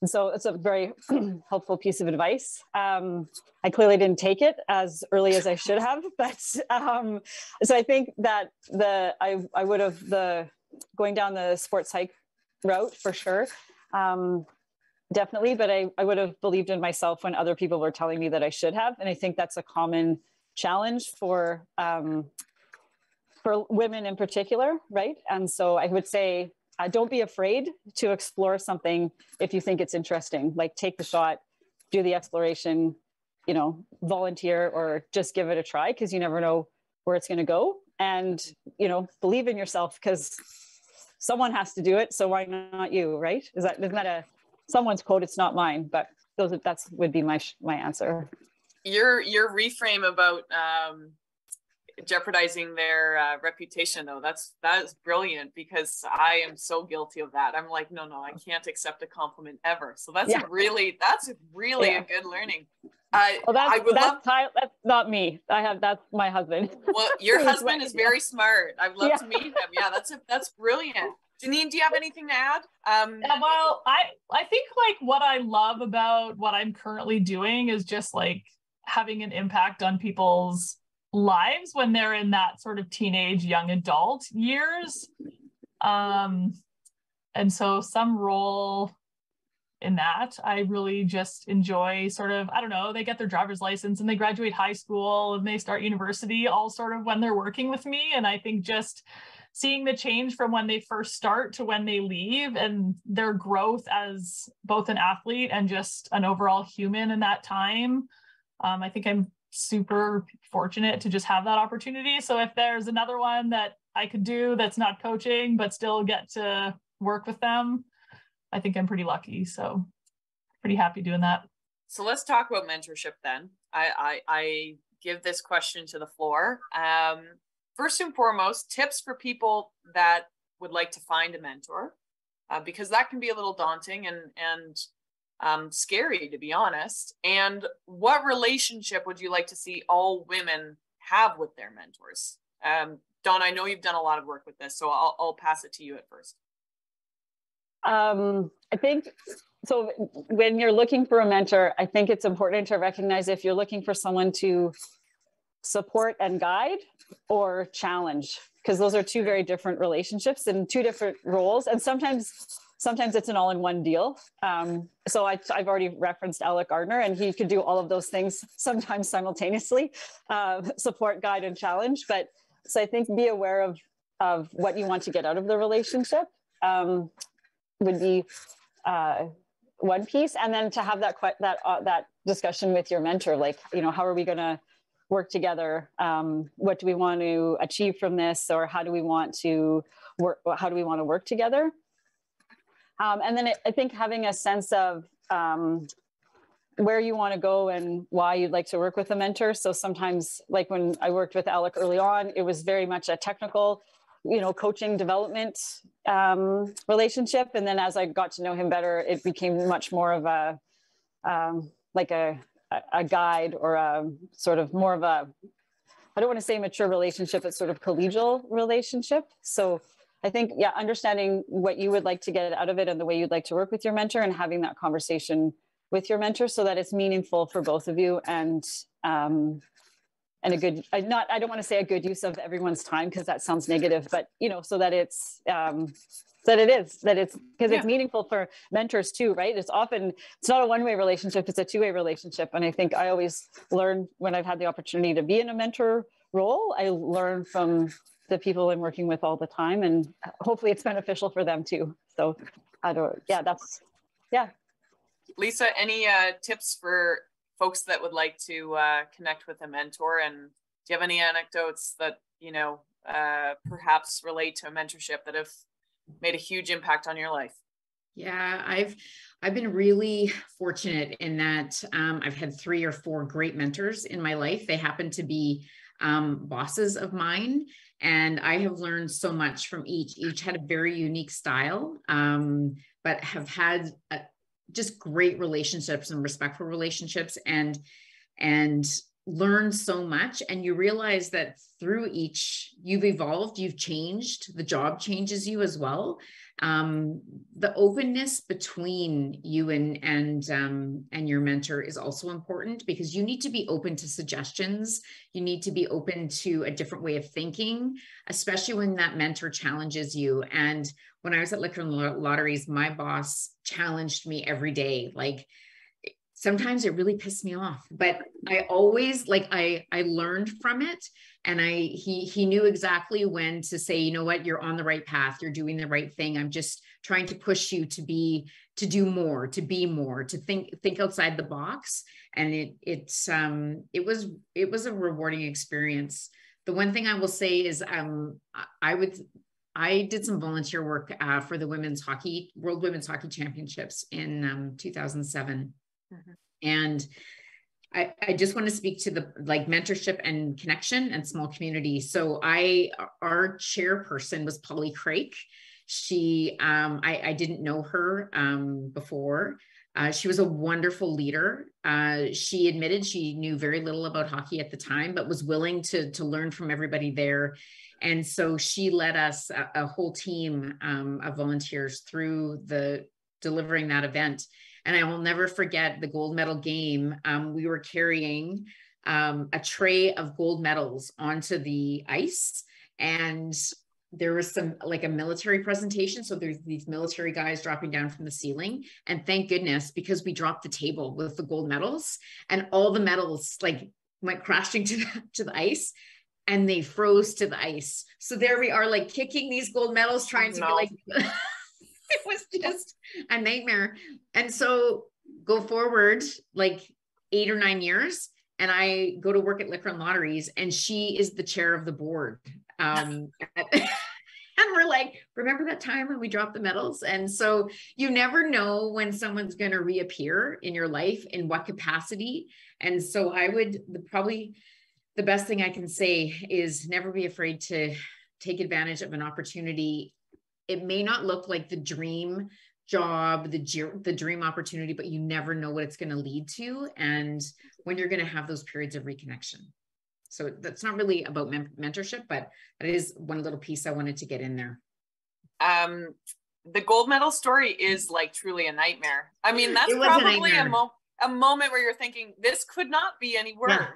And so it's a very helpful piece of advice. Um, I clearly didn't take it as early as I should have, but um, so I think that the, I, I would have the going down the sports psych route for sure. Um, definitely. But I, I would have believed in myself when other people were telling me that I should have. And I think that's a common challenge for, um, for women in particular, right? And so I would say, uh, don't be afraid to explore something if you think it's interesting. Like, take the shot, do the exploration, you know, volunteer or just give it a try because you never know where it's going to go. And, you know, believe in yourself because someone has to do it. So why not you, right? Is that, isn't that a, someone's quote, it's not mine, but those, that's would be my, my answer. Your, your reframe about, um, jeopardizing their uh, reputation though, that's that is brilliant because I am so guilty of that. I'm like, no no, I can't accept a compliment ever. So that's yeah. a really that's really yeah. a good learning. I well, that's, I would that's, love... Ty, that's not me. I have that's my husband. Well, your husband is very smart. I'd love yeah. to meet him. Yeah, that's a, that's brilliant. Janine, do you have anything to add? Um, yeah, well, I I think like what I love about what I'm currently doing is just like having an impact on people's lives when they're in that sort of teenage young adult years, um and so some role in that I really just enjoy. Sort of, I don't know, they get their driver's license and they graduate high school and they start university, all sort of when they're working with me. And I think just seeing the change from when they first start to when they leave and their growth as both an athlete and just an overall human in that time, um I think I'm super fortunate to just have that opportunity. So if there's another one that I could do that's not coaching but still get to work with them, I think I'm pretty lucky. So pretty happy doing that. So let's talk about mentorship then. I I, I give this question to the floor. Um, first and foremost, tips for people that would like to find a mentor, uh, because that can be a little daunting and and um scary, to be honest. And what relationship would you like to see all women have with their mentors? um Don, I know you've done a lot of work with this, so I'll, I'll pass it to you at first. um I think so when you're looking for a mentor, I think it's important to recognize if you're looking for someone to support and guide or challenge, because those are two very different relationships and two different roles, and sometimes Sometimes it's an all-in-one deal. Um, so I, I've already referenced Alec Gardner, and he could do all of those things sometimes simultaneously, uh, support, guide, and challenge. But so I think be aware of, of what you want to get out of the relationship um, would be uh, one piece. And then to have that, that, uh, that discussion with your mentor, like, you know, how are we going to work together. Um, what do we want to achieve from this, or how do we want to work? How do we want to work together? Um, and then it, I think having a sense of um, where you want to go and why you'd like to work with a mentor. So sometimes, like when I worked with Alec early on, it was very much a technical, you know, coaching development um, relationship. And then as I got to know him better, it became much more of a, um, like a, a guide, or a sort of more of a, I don't want to say mature relationship, it's sort of collegial relationship. So I think, yeah, understanding what you would like to get out of it and the way you'd like to work with your mentor, and having that conversation with your mentor so that it's meaningful for both of you, and um, and a good, not, I don't want to say a good use of everyone's time, because that sounds negative, but, you know, so that it's, um, that it is, that it's, because yeah. it's meaningful for mentors too, right? It's often, it's not a one-way relationship, it's a two-way relationship. And I think I always learn, when I've had the opportunity to be in a mentor role, I learn from the people I'm working with all the time, and hopefully it's beneficial for them too. So I don't, yeah, that's, yeah. Lisa, any uh, tips for folks that would like to uh, connect with a mentor? And do you have any anecdotes that, you know, uh, perhaps relate to a mentorship that have made a huge impact on your life? Yeah, I've I've been really fortunate in that um, I've had three or four great mentors in my life. They happen to be um, bosses of mine, and I have learned so much from each. Each had a very unique style, um, but have had a, just great relationships and respectful relationships, and and learn so much. And you realize that through each, you've evolved, you've changed, the job changes you as well. Um, the openness between you and and um, and your mentor is also important, because you need to be open to suggestions. You need to be open to a different way of thinking, especially when that mentor challenges you. And when I was at Liquor and Lotteries, my boss challenged me every day. Like, sometimes it really pissed me off, but I always, like, I, I learned from it. And I, he, he knew exactly when to say, you know what, you're on the right path. You're doing the right thing. I'm just trying to push you to be, to do more, to be more, to think, think outside the box. And it, it's, um, it was, it was a rewarding experience. The one thing I will say is, um, I would, I did some volunteer work uh, for the women's hockey, World Women's Hockey Championships in um, two thousand seven. Mm-hmm. And I, I just want to speak to the like mentorship and connection and small community. So I, our chairperson was Polly Craik. She, um, I, I didn't know her um, before. Uh, she was a wonderful leader. Uh, she admitted she knew very little about hockey at the time, but was willing to, to learn from everybody there. And so she led us, a, a whole team um, of volunteers, through the delivering that event. And I will never forget the gold medal game. Um, we were carrying um, a tray of gold medals onto the ice, and there was some, like, a military presentation. So there's these military guys dropping down from the ceiling, and thank goodness, because we dropped the table with the gold medals, and all the medals, like, went crashing to the, to the ice, and they froze to the ice. So there we are, like, kicking these gold medals, trying to no. be like, it was just a nightmare. And so go forward like eight or nine years, and I go to work at Liquor and Lotteries, and she is the chair of the board. Um, and we're like, remember that time when we dropped the medals? And so you never know when someone's going to reappear in your life, in what capacity. And so I would, the, probably the best thing I can say is never be afraid to take advantage of an opportunity. It may not look like the dream job, the, the dream opportunity, but you never know what it's going to lead to, and when you're going to have those periods of reconnection. So that's not really about mentorship, but that is one little piece I wanted to get in there. Um, the gold medal story is, like, truly a nightmare. I mean, that's probably a, a, mo a moment where you're thinking, this could not be any worse. No.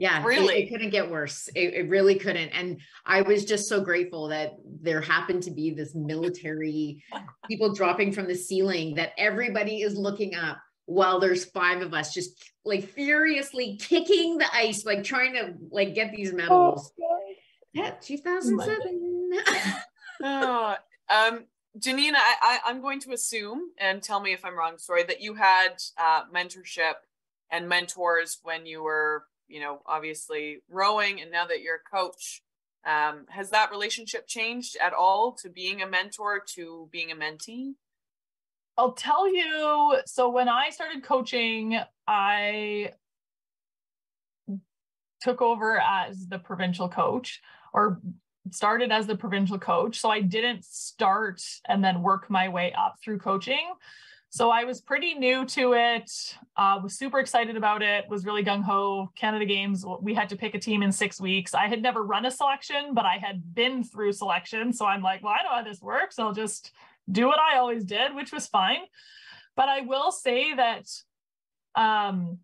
Yeah, really, it, it couldn't get worse. It, it really couldn't. And I was just so grateful that there happened to be this military people dropping from the ceiling, that everybody is looking up while there's five of us just, like, furiously kicking the ice, like trying to, like, get these medals. Oh, yeah, two thousand seven. Oh, um, Janine, I, I, I'm going to assume, and tell me if I'm wrong, sorry, that you had uh, mentorship and mentors when you were you know, obviously rowing, and now that you're a coach, um, has that relationship changed at all to being a mentor to being a mentee? I'll tell you. So when I started coaching, I took over as the provincial coach, or started as the provincial coach. So I didn't start and then work my way up through coaching. So I was pretty new to it, uh, was super excited about it, was really gung-ho. Canada Games, we had to pick a team in six weeks. I had never run a selection, but I had been through selection. So I'm like, well, I know how this works. I'll just do what I always did, which was fine. But I will say that um,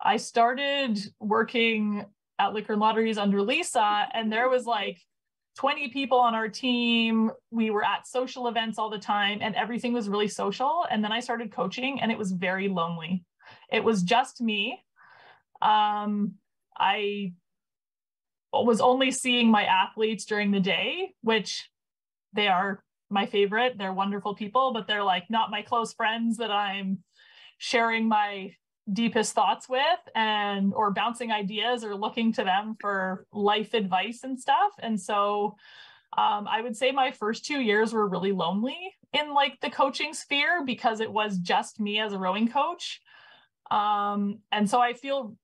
I started working at Liquor and Lotteries under Lisa, and there was like twenty people on our team. We were at social events all the time, and everything was really social. And then I started coaching, and it was very lonely. It was just me. Um, I was only seeing my athletes during the day, which they are my favorite. They're wonderful people, but they're like not my close friends that I'm sharing my deepest thoughts with, and or bouncing ideas or looking to them for life advice and stuff. And so um, I would say my first two years were really lonely in like the coaching sphere, because it was just me as a rowing coach. Um, and so I feel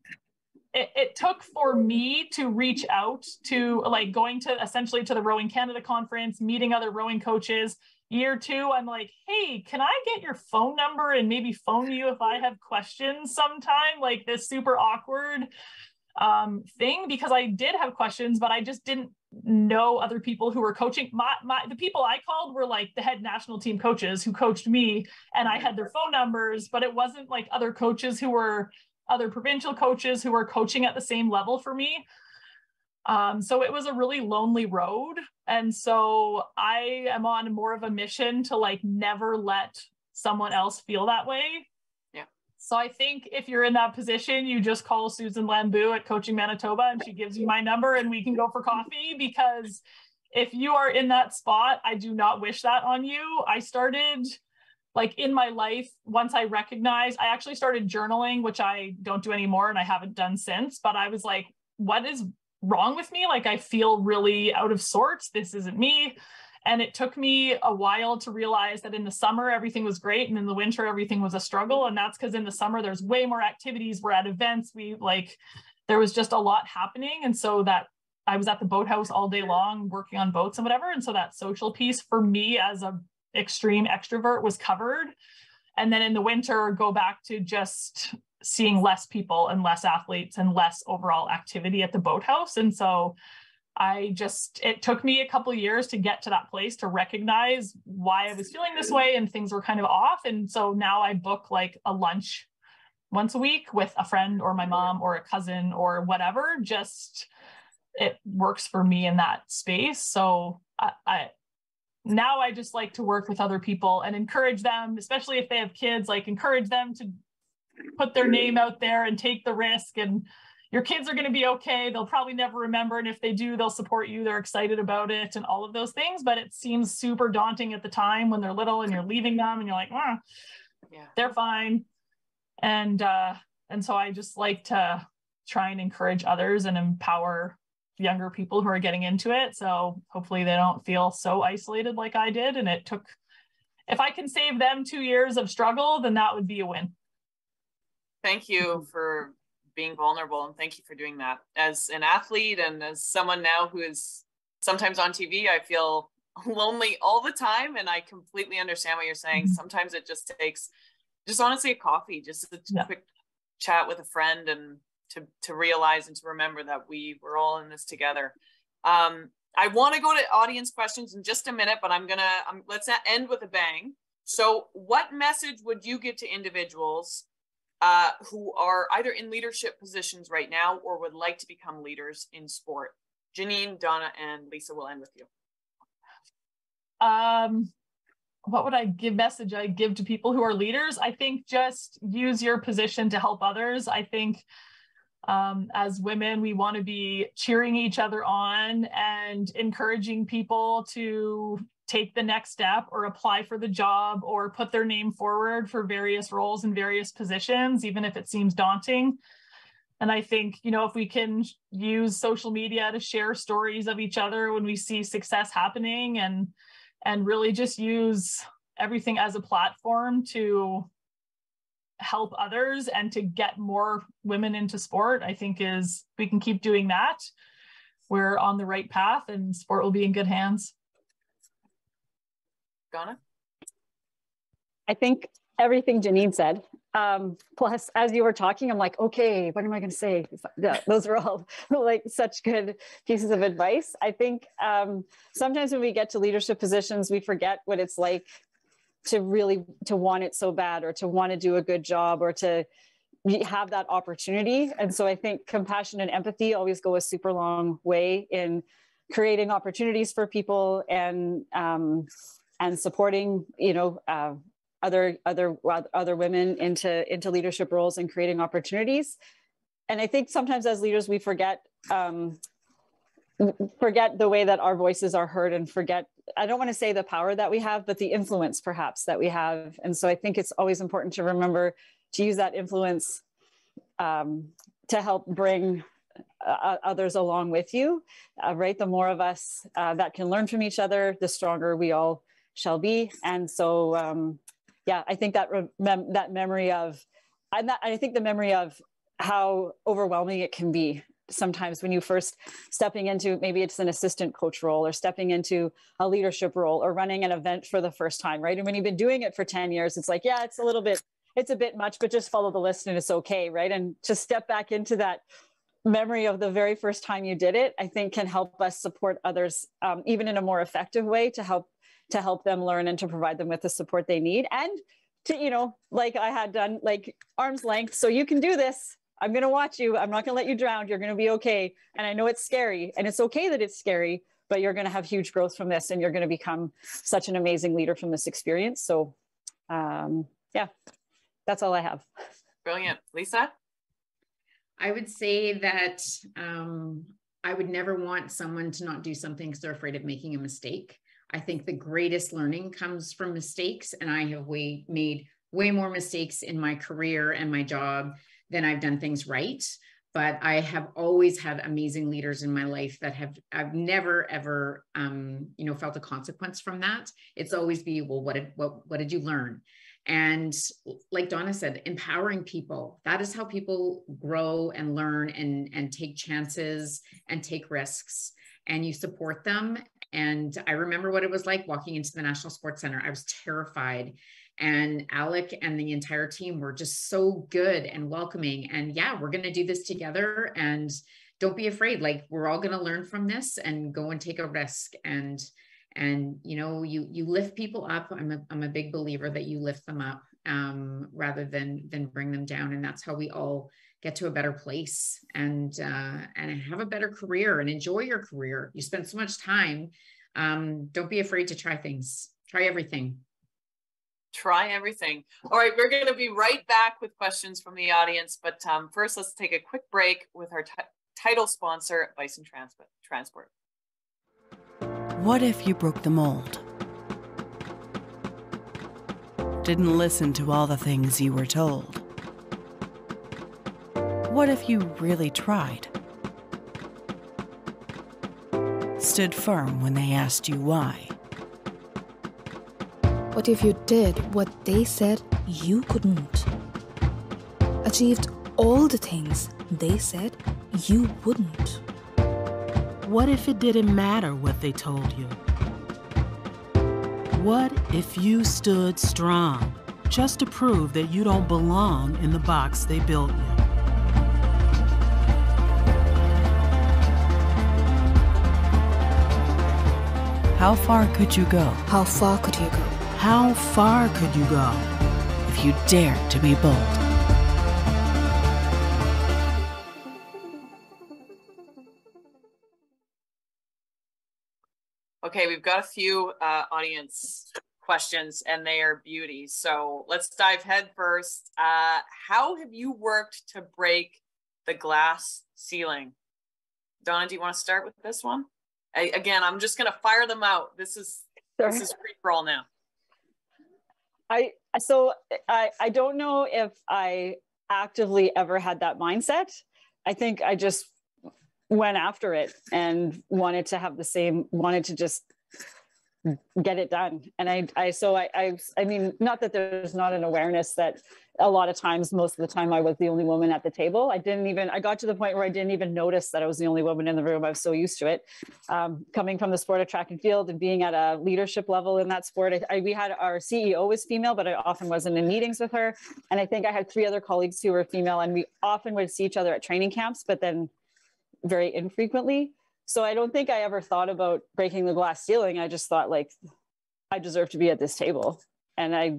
it, it took for me to reach out to like going to essentially to the Rowing Canada conference, meeting other rowing coaches. Year two, I'm like, hey, can I get your phone number and maybe phone you if I have questions sometime? Like this super awkward um, thing, because I did have questions, but I just didn't know other people who were coaching. My, my, the people I called were like the head national team coaches who coached me, and I had their phone numbers, but it wasn't like other coaches who were other provincial coaches who were coaching at the same level for me. Um, so it was a really lonely road. And so I am on more of a mission to like never let someone else feel that way. Yeah. So I think if you're in that position, you just call Susan Lambeau at Coaching Manitoba, and she gives you my number and we can go for coffee, because if you are in that spot, I do not wish that on you. I started like in my life, once I recognized, I actually started journaling, which I don't do anymore and I haven't done since, but I was like, what is wrong with me? Like I feel really out of sorts. This isn't me. And it took me a while to realize that in the summer, everything was great. And in the winter, everything was a struggle. And that's because in the summer, there's way more activities. We're at events. We like, there was just a lot happening. And so that I was at the boathouse all day long working on boats and whatever. And so that social piece for me as a extreme extrovert was covered. And then in the winter, go back to just seeing less people and less athletes and less overall activity at the boathouse. And so I just, it took me a couple of years to get to that place to recognize why I was feeling this way, and things were kind of off. And so now I book like a lunch once a week with a friend or my mom or a cousin or whatever, just it works for me in that space. So I, I now I just like to work with other people and encourage them, especially if they have kids, like encourage them to put their name out there and take the risk, and your kids are going to be okay. They'll probably never remember. And if they do, they'll support you. They're excited about it and all of those things. But it seems super daunting at the time when they're little and you're leaving them and you're like, ah, yeah, they're fine. And, uh, and so I just like to try and encourage others and empower younger people who are getting into it. So hopefully they don't feel so isolated like I did. And it took, if I can save them two years of struggle, then that would be a win. Thank you for being vulnerable, and thank you for doing that. As an athlete and as someone now who is sometimes on T V, I feel lonely all the time, and I completely understand what you're saying. Sometimes it just takes just honestly a coffee, just a yeah. quick chat with a friend, and to, to realize and to remember that we were all in this together. Um, I want to go to audience questions in just a minute, but I'm gonna, um, let's end with a bang. So what message would you give to individuals Uh, who are either in leadership positions right now or would like to become leaders in sport? Janine, Donna, and Lisa, will end with you. Um, what would I give message I give to people who are leaders? I think just use your position to help others. I think um, as women, we want to be cheering each other on and encouraging people to take the next step or apply for the job or put their name forward for various roles and various positions, even if it seems daunting. And I think, you know, if we can use social media to share stories of each other when we see success happening, and and really just use everything as a platform to help others and to get more women into sport, I think is, we can keep doing that, we're on the right path and sport will be in good hands. Donna? I think everything Janine said. Um, plus, as you were talking, I'm like, okay, what am I going to say? Yeah, those are all like such good pieces of advice. I think um, sometimes when we get to leadership positions, we forget what it's like to really to want it so bad, or to want to do a good job, or to have that opportunity. And so I think compassion and empathy always go a super long way in creating opportunities for people, and um, and supporting, you know, uh, other other other women into into leadership roles and creating opportunities. And I think sometimes as leaders we forget um, forget the way that our voices are heard, and forget, I don't want to say the power that we have, but the influence perhaps that we have. And so I think it's always important to remember to use that influence um, to help bring uh, others along with you, uh, right? The more of us uh, that can learn from each other, the stronger we all shall be. And so, um, yeah, I think that mem that memory of, and that, I think the memory of how overwhelming it can be sometimes when you first stepping into, maybe it's an assistant coach role, or stepping into a leadership role, or running an event for the first time, right? And when you've been doing it for ten years, it's like, yeah, it's a little bit, it's a bit much, but just follow the list and it's okay, right? And to step back into that memory of the very first time you did it, I think can help us support others, um, even in a more effective way, to help to help them learn and to provide them with the support they need. And to, you know, like I had done, like arm's length. So you can do this. I'm going to watch you. I'm not going to let you drown. You're going to be okay. And I know it's scary, and it's okay that it's scary, but you're going to have huge growth from this, and you're going to become such an amazing leader from this experience. So um, yeah, that's all I have. Brilliant. Lisa? I would say that um, I would never want someone to not do something because they're afraid of making a mistake. I think the greatest learning comes from mistakes, and I have way, made way more mistakes in my career and my job than I've done things right. But I have always had amazing leaders in my life that have, I've never ever, um, you know, felt a consequence from that. It's always be, well, what did, what, what did you learn? And like Donna said, empowering people, that is how people grow and learn, and, and take chances and take risks, and you support them. And I remember what it was like walking into the National Sports Center. I was terrified, and Alec and the entire team were just so good and welcoming. And yeah, we're going to do this together, and don't be afraid. Like, we're all going to learn from this and go and take a risk. And, and, you know, you, you lift people up. I'm a, I'm a big believer that you lift them up, um, rather than, than bring them down. And that's how we all get to a better place, and uh, and have a better career, and enjoy your career. You spend so much time. Um, don't be afraid to try things. Try everything. Try everything. All right, we're going to be right back with questions from the audience. But um, first, let's take a quick break with our title sponsor, Bison Transport. What if you broke the mold? Didn't listen to all the things you were told? What if you really tried? Stood firm when they asked you why? What if you did what they said you couldn't? Achieved all the things they said you wouldn't? What if it didn't matter what they told you? What if you stood strong just to prove that you don't belong in the box they built you? How far could you go? How far could you go? How far could you go if you dared to be bold? Okay, we've got a few uh, audience questions, and they are beauty. So let's dive head first. Uh, how have you worked to break the glass ceiling? Donna, do you want to start with this one? I, again, I'm just going to fire them out. This is, Sorry. this is free for all now. I, so I, I don't know if I actively ever had that mindset, I think I just went after it and wanted to have the same, wanted to just get it done. And I, I, so I, I, I mean, not that there's not an awareness that a lot of times, most of the time I was the only woman at the table. I didn't even, I got to the point where I didn't even notice that I was the only woman in the room. I was so used to it. Um, coming from the sport of track and field and being at a leadership level in that sport, I, I, we had our C E O was female, but I often wasn't in meetings with her. And I think I had three other colleagues who were female, and we often would see each other at training camps, but then very infrequently. So I don't think I ever thought about breaking the glass ceiling. I just thought, like, I deserve to be at this table. And I,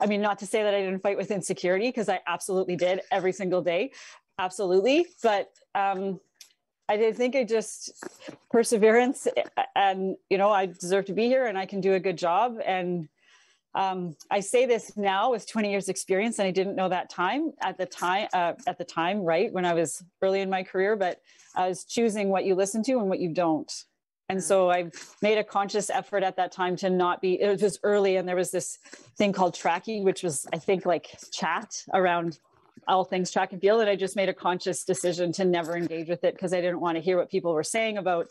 I mean, not to say that I didn't fight with insecurity, because I absolutely did every single day. Absolutely. But um, I did think I just perseverance and, you know, I deserve to be here and I can do a good job. And um, I say this now with twenty years experience, and I didn't know that time at the time, uh, at the time, right, when I was early in my career, but I was choosing what you listen to and what you don't. And so I made a conscious effort at that time to not be, it was early, and there was this thing called Tracky, which was, I think, like chat around all things track and field. And I just made a conscious decision to never engage with it, because I didn't want to hear what people were saying about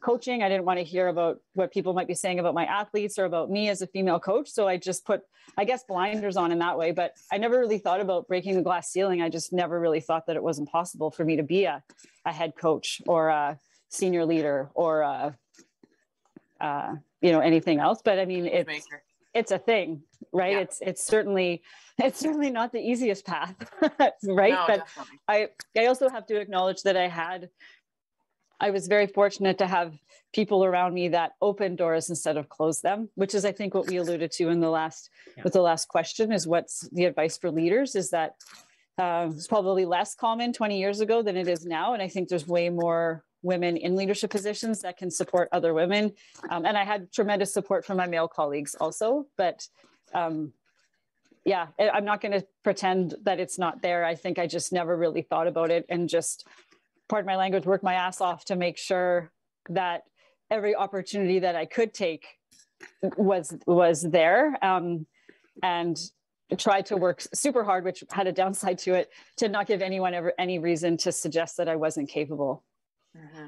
coaching. I didn't want to hear about what people might be saying about my athletes or about me as a female coach. So I just put, I guess, blinders on in that way. But I never really thought about breaking the glass ceiling. I just never really thought that it wasn't possible for me to be a, a head coach or a senior leader or a, uh, you know, anything else. But I mean, it's, it's a thing, right? Yeah. It's, it's certainly, it's certainly not the easiest path, right? No, but definitely. I, I also have to acknowledge that I had, I was very fortunate to have people around me that opened doors instead of closed them, which is, I think, what we alluded to in the last, yeah. with the last question, is what's the advice for leaders is that uh, it's probably less common twenty years ago than it is now. And I think there's way more women in leadership positions that can support other women. Um, and I had tremendous support from my male colleagues also, but um, yeah, I'm not going to pretend that it's not there. I think I just never really thought about it, and just, pardon my language, worked my ass off to make sure that every opportunity that I could take was, was there. Um, and tried to work super hard, which had a downside to it, to not give anyone ever any reason to suggest that I wasn't capable. Mm-hmm.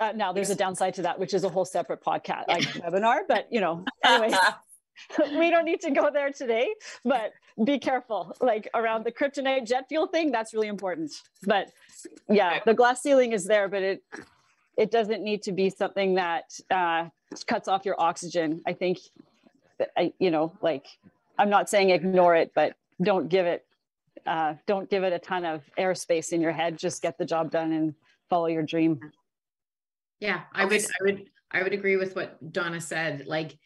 Uh, now there's a downside to that, which is a whole separate podcast, like webinar, but you know, anyway, we don't need to go there today, but be careful, like around the kryptonite jet fuel thing, that's really important. But yeah, the glass ceiling is there, but it, it doesn't need to be something that uh, cuts off your oxygen. I think, I, you know, like, I'm not saying ignore it, but don't give it, uh, don't give it a ton of airspace in your head, just get the job done and follow your dream. Yeah, I would, I would, I would agree with what Donna said. Like,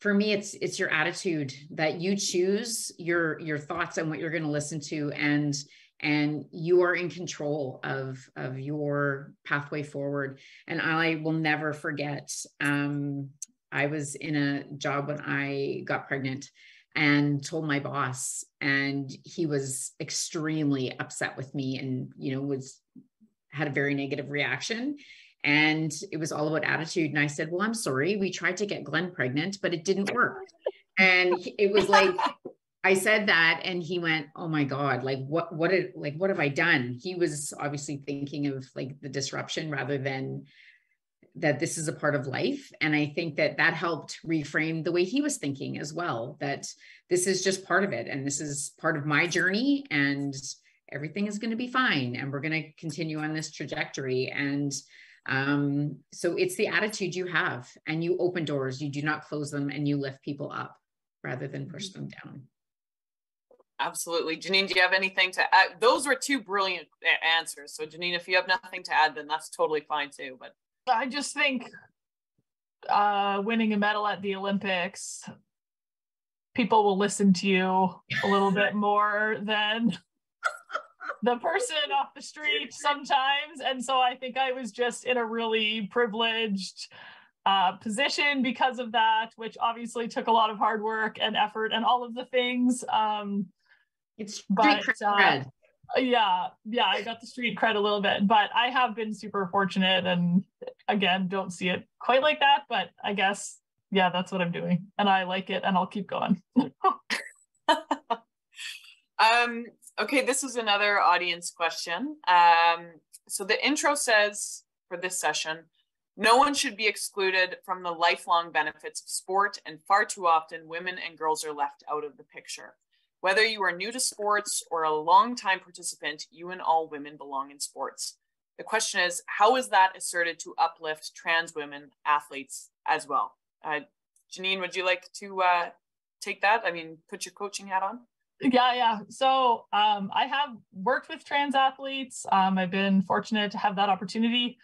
for me, it's, it's your attitude that you choose your, your thoughts and what you're going to listen to, and, and you are in control of, of your pathway forward. And I will never forget, um, I was in a job when I got pregnant and told my boss, and he was extremely upset with me, and, you know, was, had a very negative reaction. And it was all about attitude. And I said, well, I'm sorry, we tried to get Glenn pregnant, but it didn't work. And it was like, I said that, and he went, oh my God, like what, what, did, like, what have I done? He was obviously thinking of like the disruption rather than that this is a part of life. And I think that that helped reframe the way he was thinking as well, that this is just part of it. And this is part of my journey, and everything is going to be fine. And we're going to continue on this trajectory. And um so it's the attitude you have, and you open doors, you do not close them, and you lift people up rather than push them down. Absolutely. Janine, do you have anything to add? Those were two brilliant answers, so Janine, if you have nothing to add, then that's totally fine too. But I just think uh winning a medal at the Olympics, people will listen to you a little bit more than the person off the street sometimes. And so I think I was just in a really privileged uh, position because of that, which obviously took a lot of hard work and effort and all of the things. Um, it's street but, cred. Uh, yeah, yeah, I got the street cred a little bit, but I have been super fortunate, and again, don't see it quite like that, but I guess, yeah, that's what I'm doing, and I like it, and I'll keep going. um. Okay, this is another audience question. Um, So the intro says for this session, no one should be excluded from the lifelong benefits of sport, and far too often women and girls are left out of the picture. Whether you are new to sports or a long-time participant, you and all women belong in sports. The question is, how is that asserted to uplift trans women athletes as well? Uh, Janine, would you like to uh, take that? I mean, put your coaching hat on. Yeah, yeah. So um, I have worked with trans athletes. Um, I've been fortunate to have that opportunity.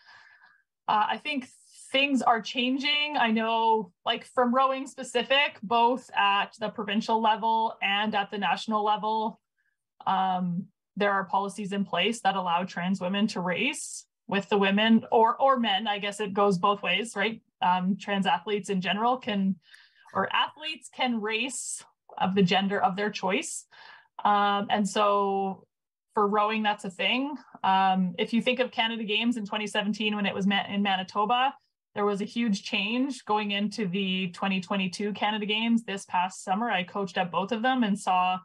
Uh, I think things are changing. I know, like from rowing specific, both at the provincial level and at the national level, um, there are policies in place that allow trans women to race with the women or or men. I guess it goes both ways, right? Um, trans athletes in general can, or athletes can race of the gender of their choice. Um, and so for rowing, that's a thing. Um, if you think of Canada Games in twenty seventeen, when it was man- in Manitoba, there was a huge change going into the twenty twenty-two Canada Games this past summer. I coached at both of them and saw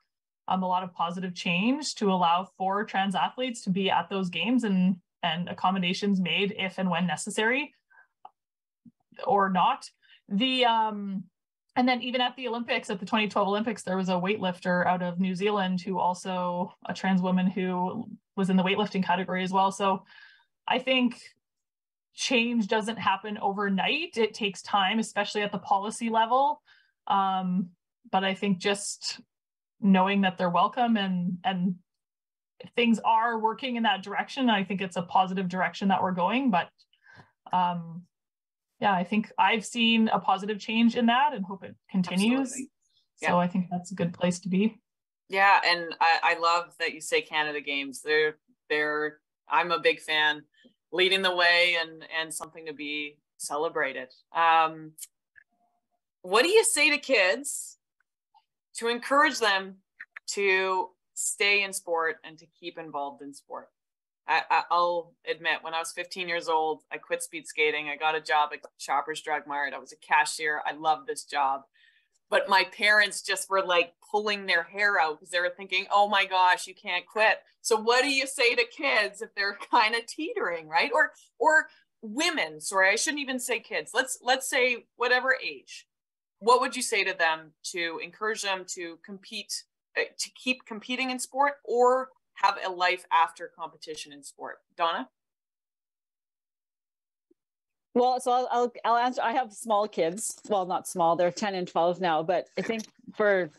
um, a lot of positive change to allow for trans athletes to be at those games, and, and accommodations made if and when necessary or not. The um, And then even at the Olympics, at the twenty twelve Olympics, there was a weightlifter out of New Zealand who also, a trans woman who was in the weightlifting category as well. So I think change doesn't happen overnight. It takes time, especially at the policy level. Um, but I think just knowing that they're welcome and, and things are working in that direction, I think it's a positive direction that we're going. But um yeah, I think I've seen a positive change in that and hope it continues. Yeah. So I think that's a good place to be. Yeah, and I, I love that you say Canada Games. They're, they're, I'm a big fan, leading the way and, and something to be celebrated. Um, what do you say to kids to encourage them to stay in sport and to keep involved in sport? I, I'll admit, when I was fifteen years old, I quit speed skating. I got a job at Shoppers Drug Mart. I was a cashier. I loved this job. But my parents just were like pulling their hair out because they were thinking, oh my gosh, you can't quit. So what do you say to kids if they're kind of teetering, right? Or or women, sorry, I shouldn't even say kids. Let's, let's say whatever age. What would you say to them to encourage them to compete, to keep competing in sport or have a life after competition in sport? Donna? Well, so I'll, I'll, I'll answer. I have small kids. Well, not small. They're ten and twelve now, but I think for,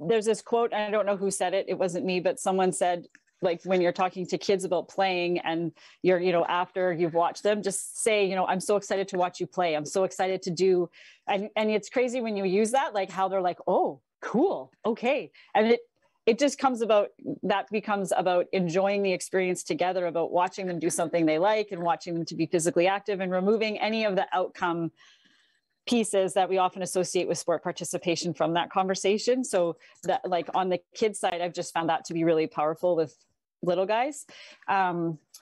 there's this quote, and I don't know who said it. It wasn't me, but someone said, like, when you're talking to kids about playing and you're, you know, after you've watched them, just say, you know, I'm so excited to watch you play. I'm so excited to do. And, and it's crazy when you use that, like how they're like, oh, cool. Okay. And it, It just comes about, that becomes about enjoying the experience together, about watching them do something they like and watching them to be physically active and removing any of the outcome pieces that we often associate with sport participation from that conversation. So that, like, on the kids side, I've just found that to be really powerful with little guys. Um,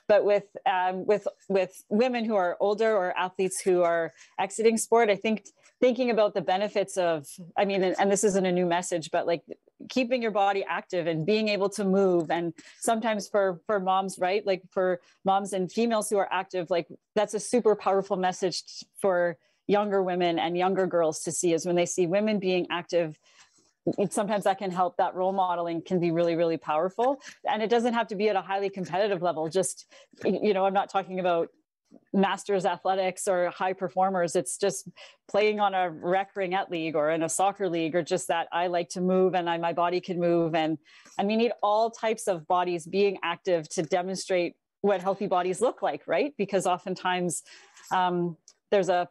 but with, um, with, with women who are older or athletes who are exiting sport, I think thinking about the benefits of, I mean, and, and this isn't a new message, but like, keeping your body active and being able to move. And sometimes for, for moms, right? Like for moms and females who are active, like that's a super powerful message for younger women and younger girls to see, is when they see women being active, sometimes that can help. That role modeling can be really, really powerful. And it doesn't have to be at a highly competitive level. Just, you know, I'm not talking about masters athletics or high performers. It's just playing on a rec ringette league or in a soccer league, or just that I like to move and I, my body can move. And, and we need all types of bodies being active to demonstrate what healthy bodies look like, right? Because oftentimes um, there's a,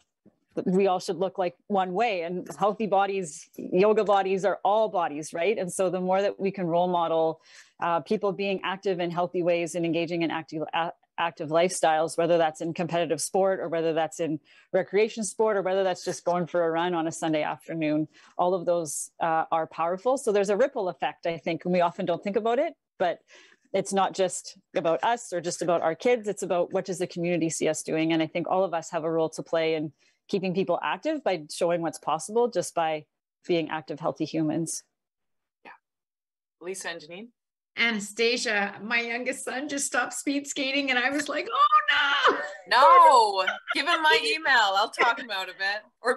we all should look like one way, and healthy bodies, yoga bodies are all bodies, right? And so the more that we can role model uh, people being active in healthy ways and engaging in active uh, active lifestyles, whether that's in competitive sport or whether that's in recreation sport or whether that's just going for a run on a Sunday afternoon, all of those uh, are powerful. So there's a ripple effect, I think, and we often don't think about it, but it's not just about us or just about our kids. It's about what does the community see us doing? And I think all of us have a role to play in keeping people active by showing what's possible just by being active, healthy humans. Yeah. Lisa and Janine? Anastasia, my youngest son just stopped speed skating, and I was like, oh no, no, give him my email. I'll talk him out of it. Or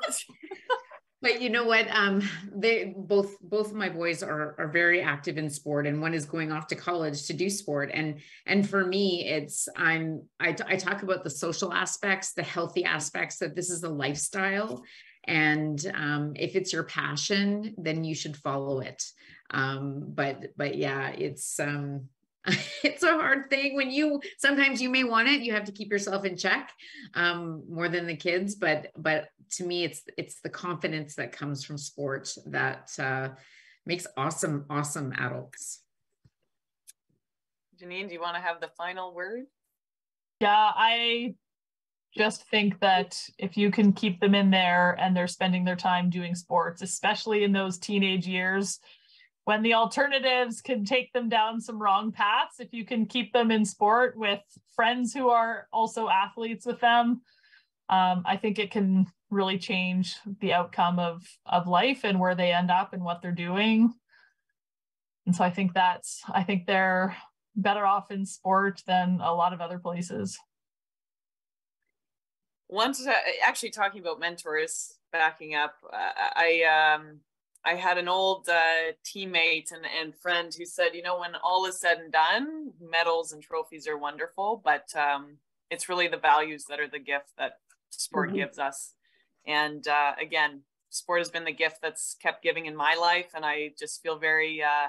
but you know what? Um, they both both my boys are are very active in sport, and one is going off to college to do sport. And and for me, it's I'm I, I talk about the social aspects, the healthy aspects, that this is a lifestyle, and um, if it's your passion, then you should follow it. Um, but but yeah, it's um, it's a hard thing when you sometimes you may want it. You have to keep yourself in check um, more than the kids. But but to me, it's it's the confidence that comes from sport that uh, makes awesome awesome adults. Janine, do you want to have the final word? Yeah, I just think that if you can keep them in there and they're spending their time doing sports, especially in those teenage years, when the alternatives can take them down some wrong paths, if you can keep them in sport with friends who are also athletes with them, um, I think it can really change the outcome of, of life and where they end up and what they're doing. And so I think that's, I think they're better off in sport than a lot of other places. Once, uh, actually talking about mentors, backing up, uh, I, um, I had an old uh, teammate and, and friend who said, you know, when all is said and done, medals and trophies are wonderful, but um, it's really the values that are the gift that sport mm-hmm. gives us. And uh, again, sport has been the gift that's kept giving in my life. And I just feel very uh,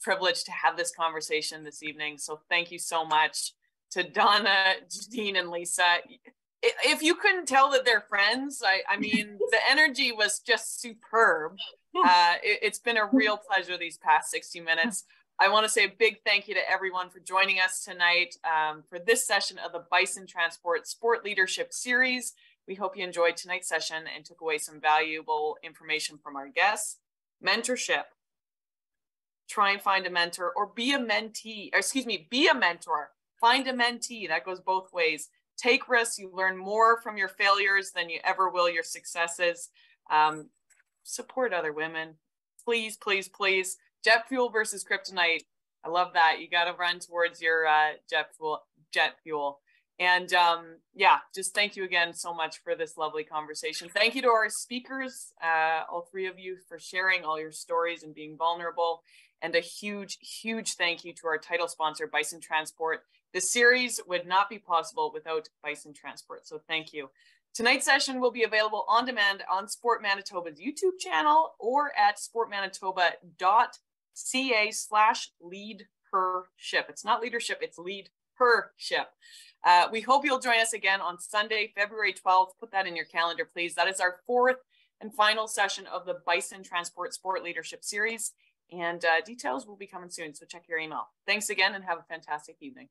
privileged to have this conversation this evening. So thank you so much to Donna, Janine, and Lisa. If you couldn't tell that they're friends, I, I mean, the energy was just superb. Uh, it, it's been a real pleasure these past sixty minutes. I want to say a big thank you to everyone for joining us tonight um, for this session of the Bison Transport Sport LeadHERship Series. We hope you enjoyed tonight's session and took away some valuable information from our guests. Mentorship. Try and find a mentor or be a mentee, or excuse me, be a mentor. Find a mentee. That goes both ways. Take risks. You learn more from your failures than you ever will your successes. Um, support other women. Please, please, please. Jet fuel versus kryptonite. I love that. You got to run towards your uh, jet fuel. Jet fuel. And um, yeah, just thank you again so much for this lovely conversation. Thank you to our speakers, uh, all three of you, for sharing all your stories and being vulnerable. And a huge, huge thank you to our title sponsor, Bison Transport. The series would not be possible without Bison Transport, so thank you. Tonight's session will be available on demand on Sport Manitoba's YouTube channel or at sportmanitoba.ca slash leadhership. It's not leadership, it's leadhership. Uh, we hope you'll join us again on Sunday, February twelfth. Put that in your calendar, please. That is our fourth and final session of the Bison Transport Sport LeadHERship Series, and uh, details will be coming soon, so check your email. Thanks again, and have a fantastic evening.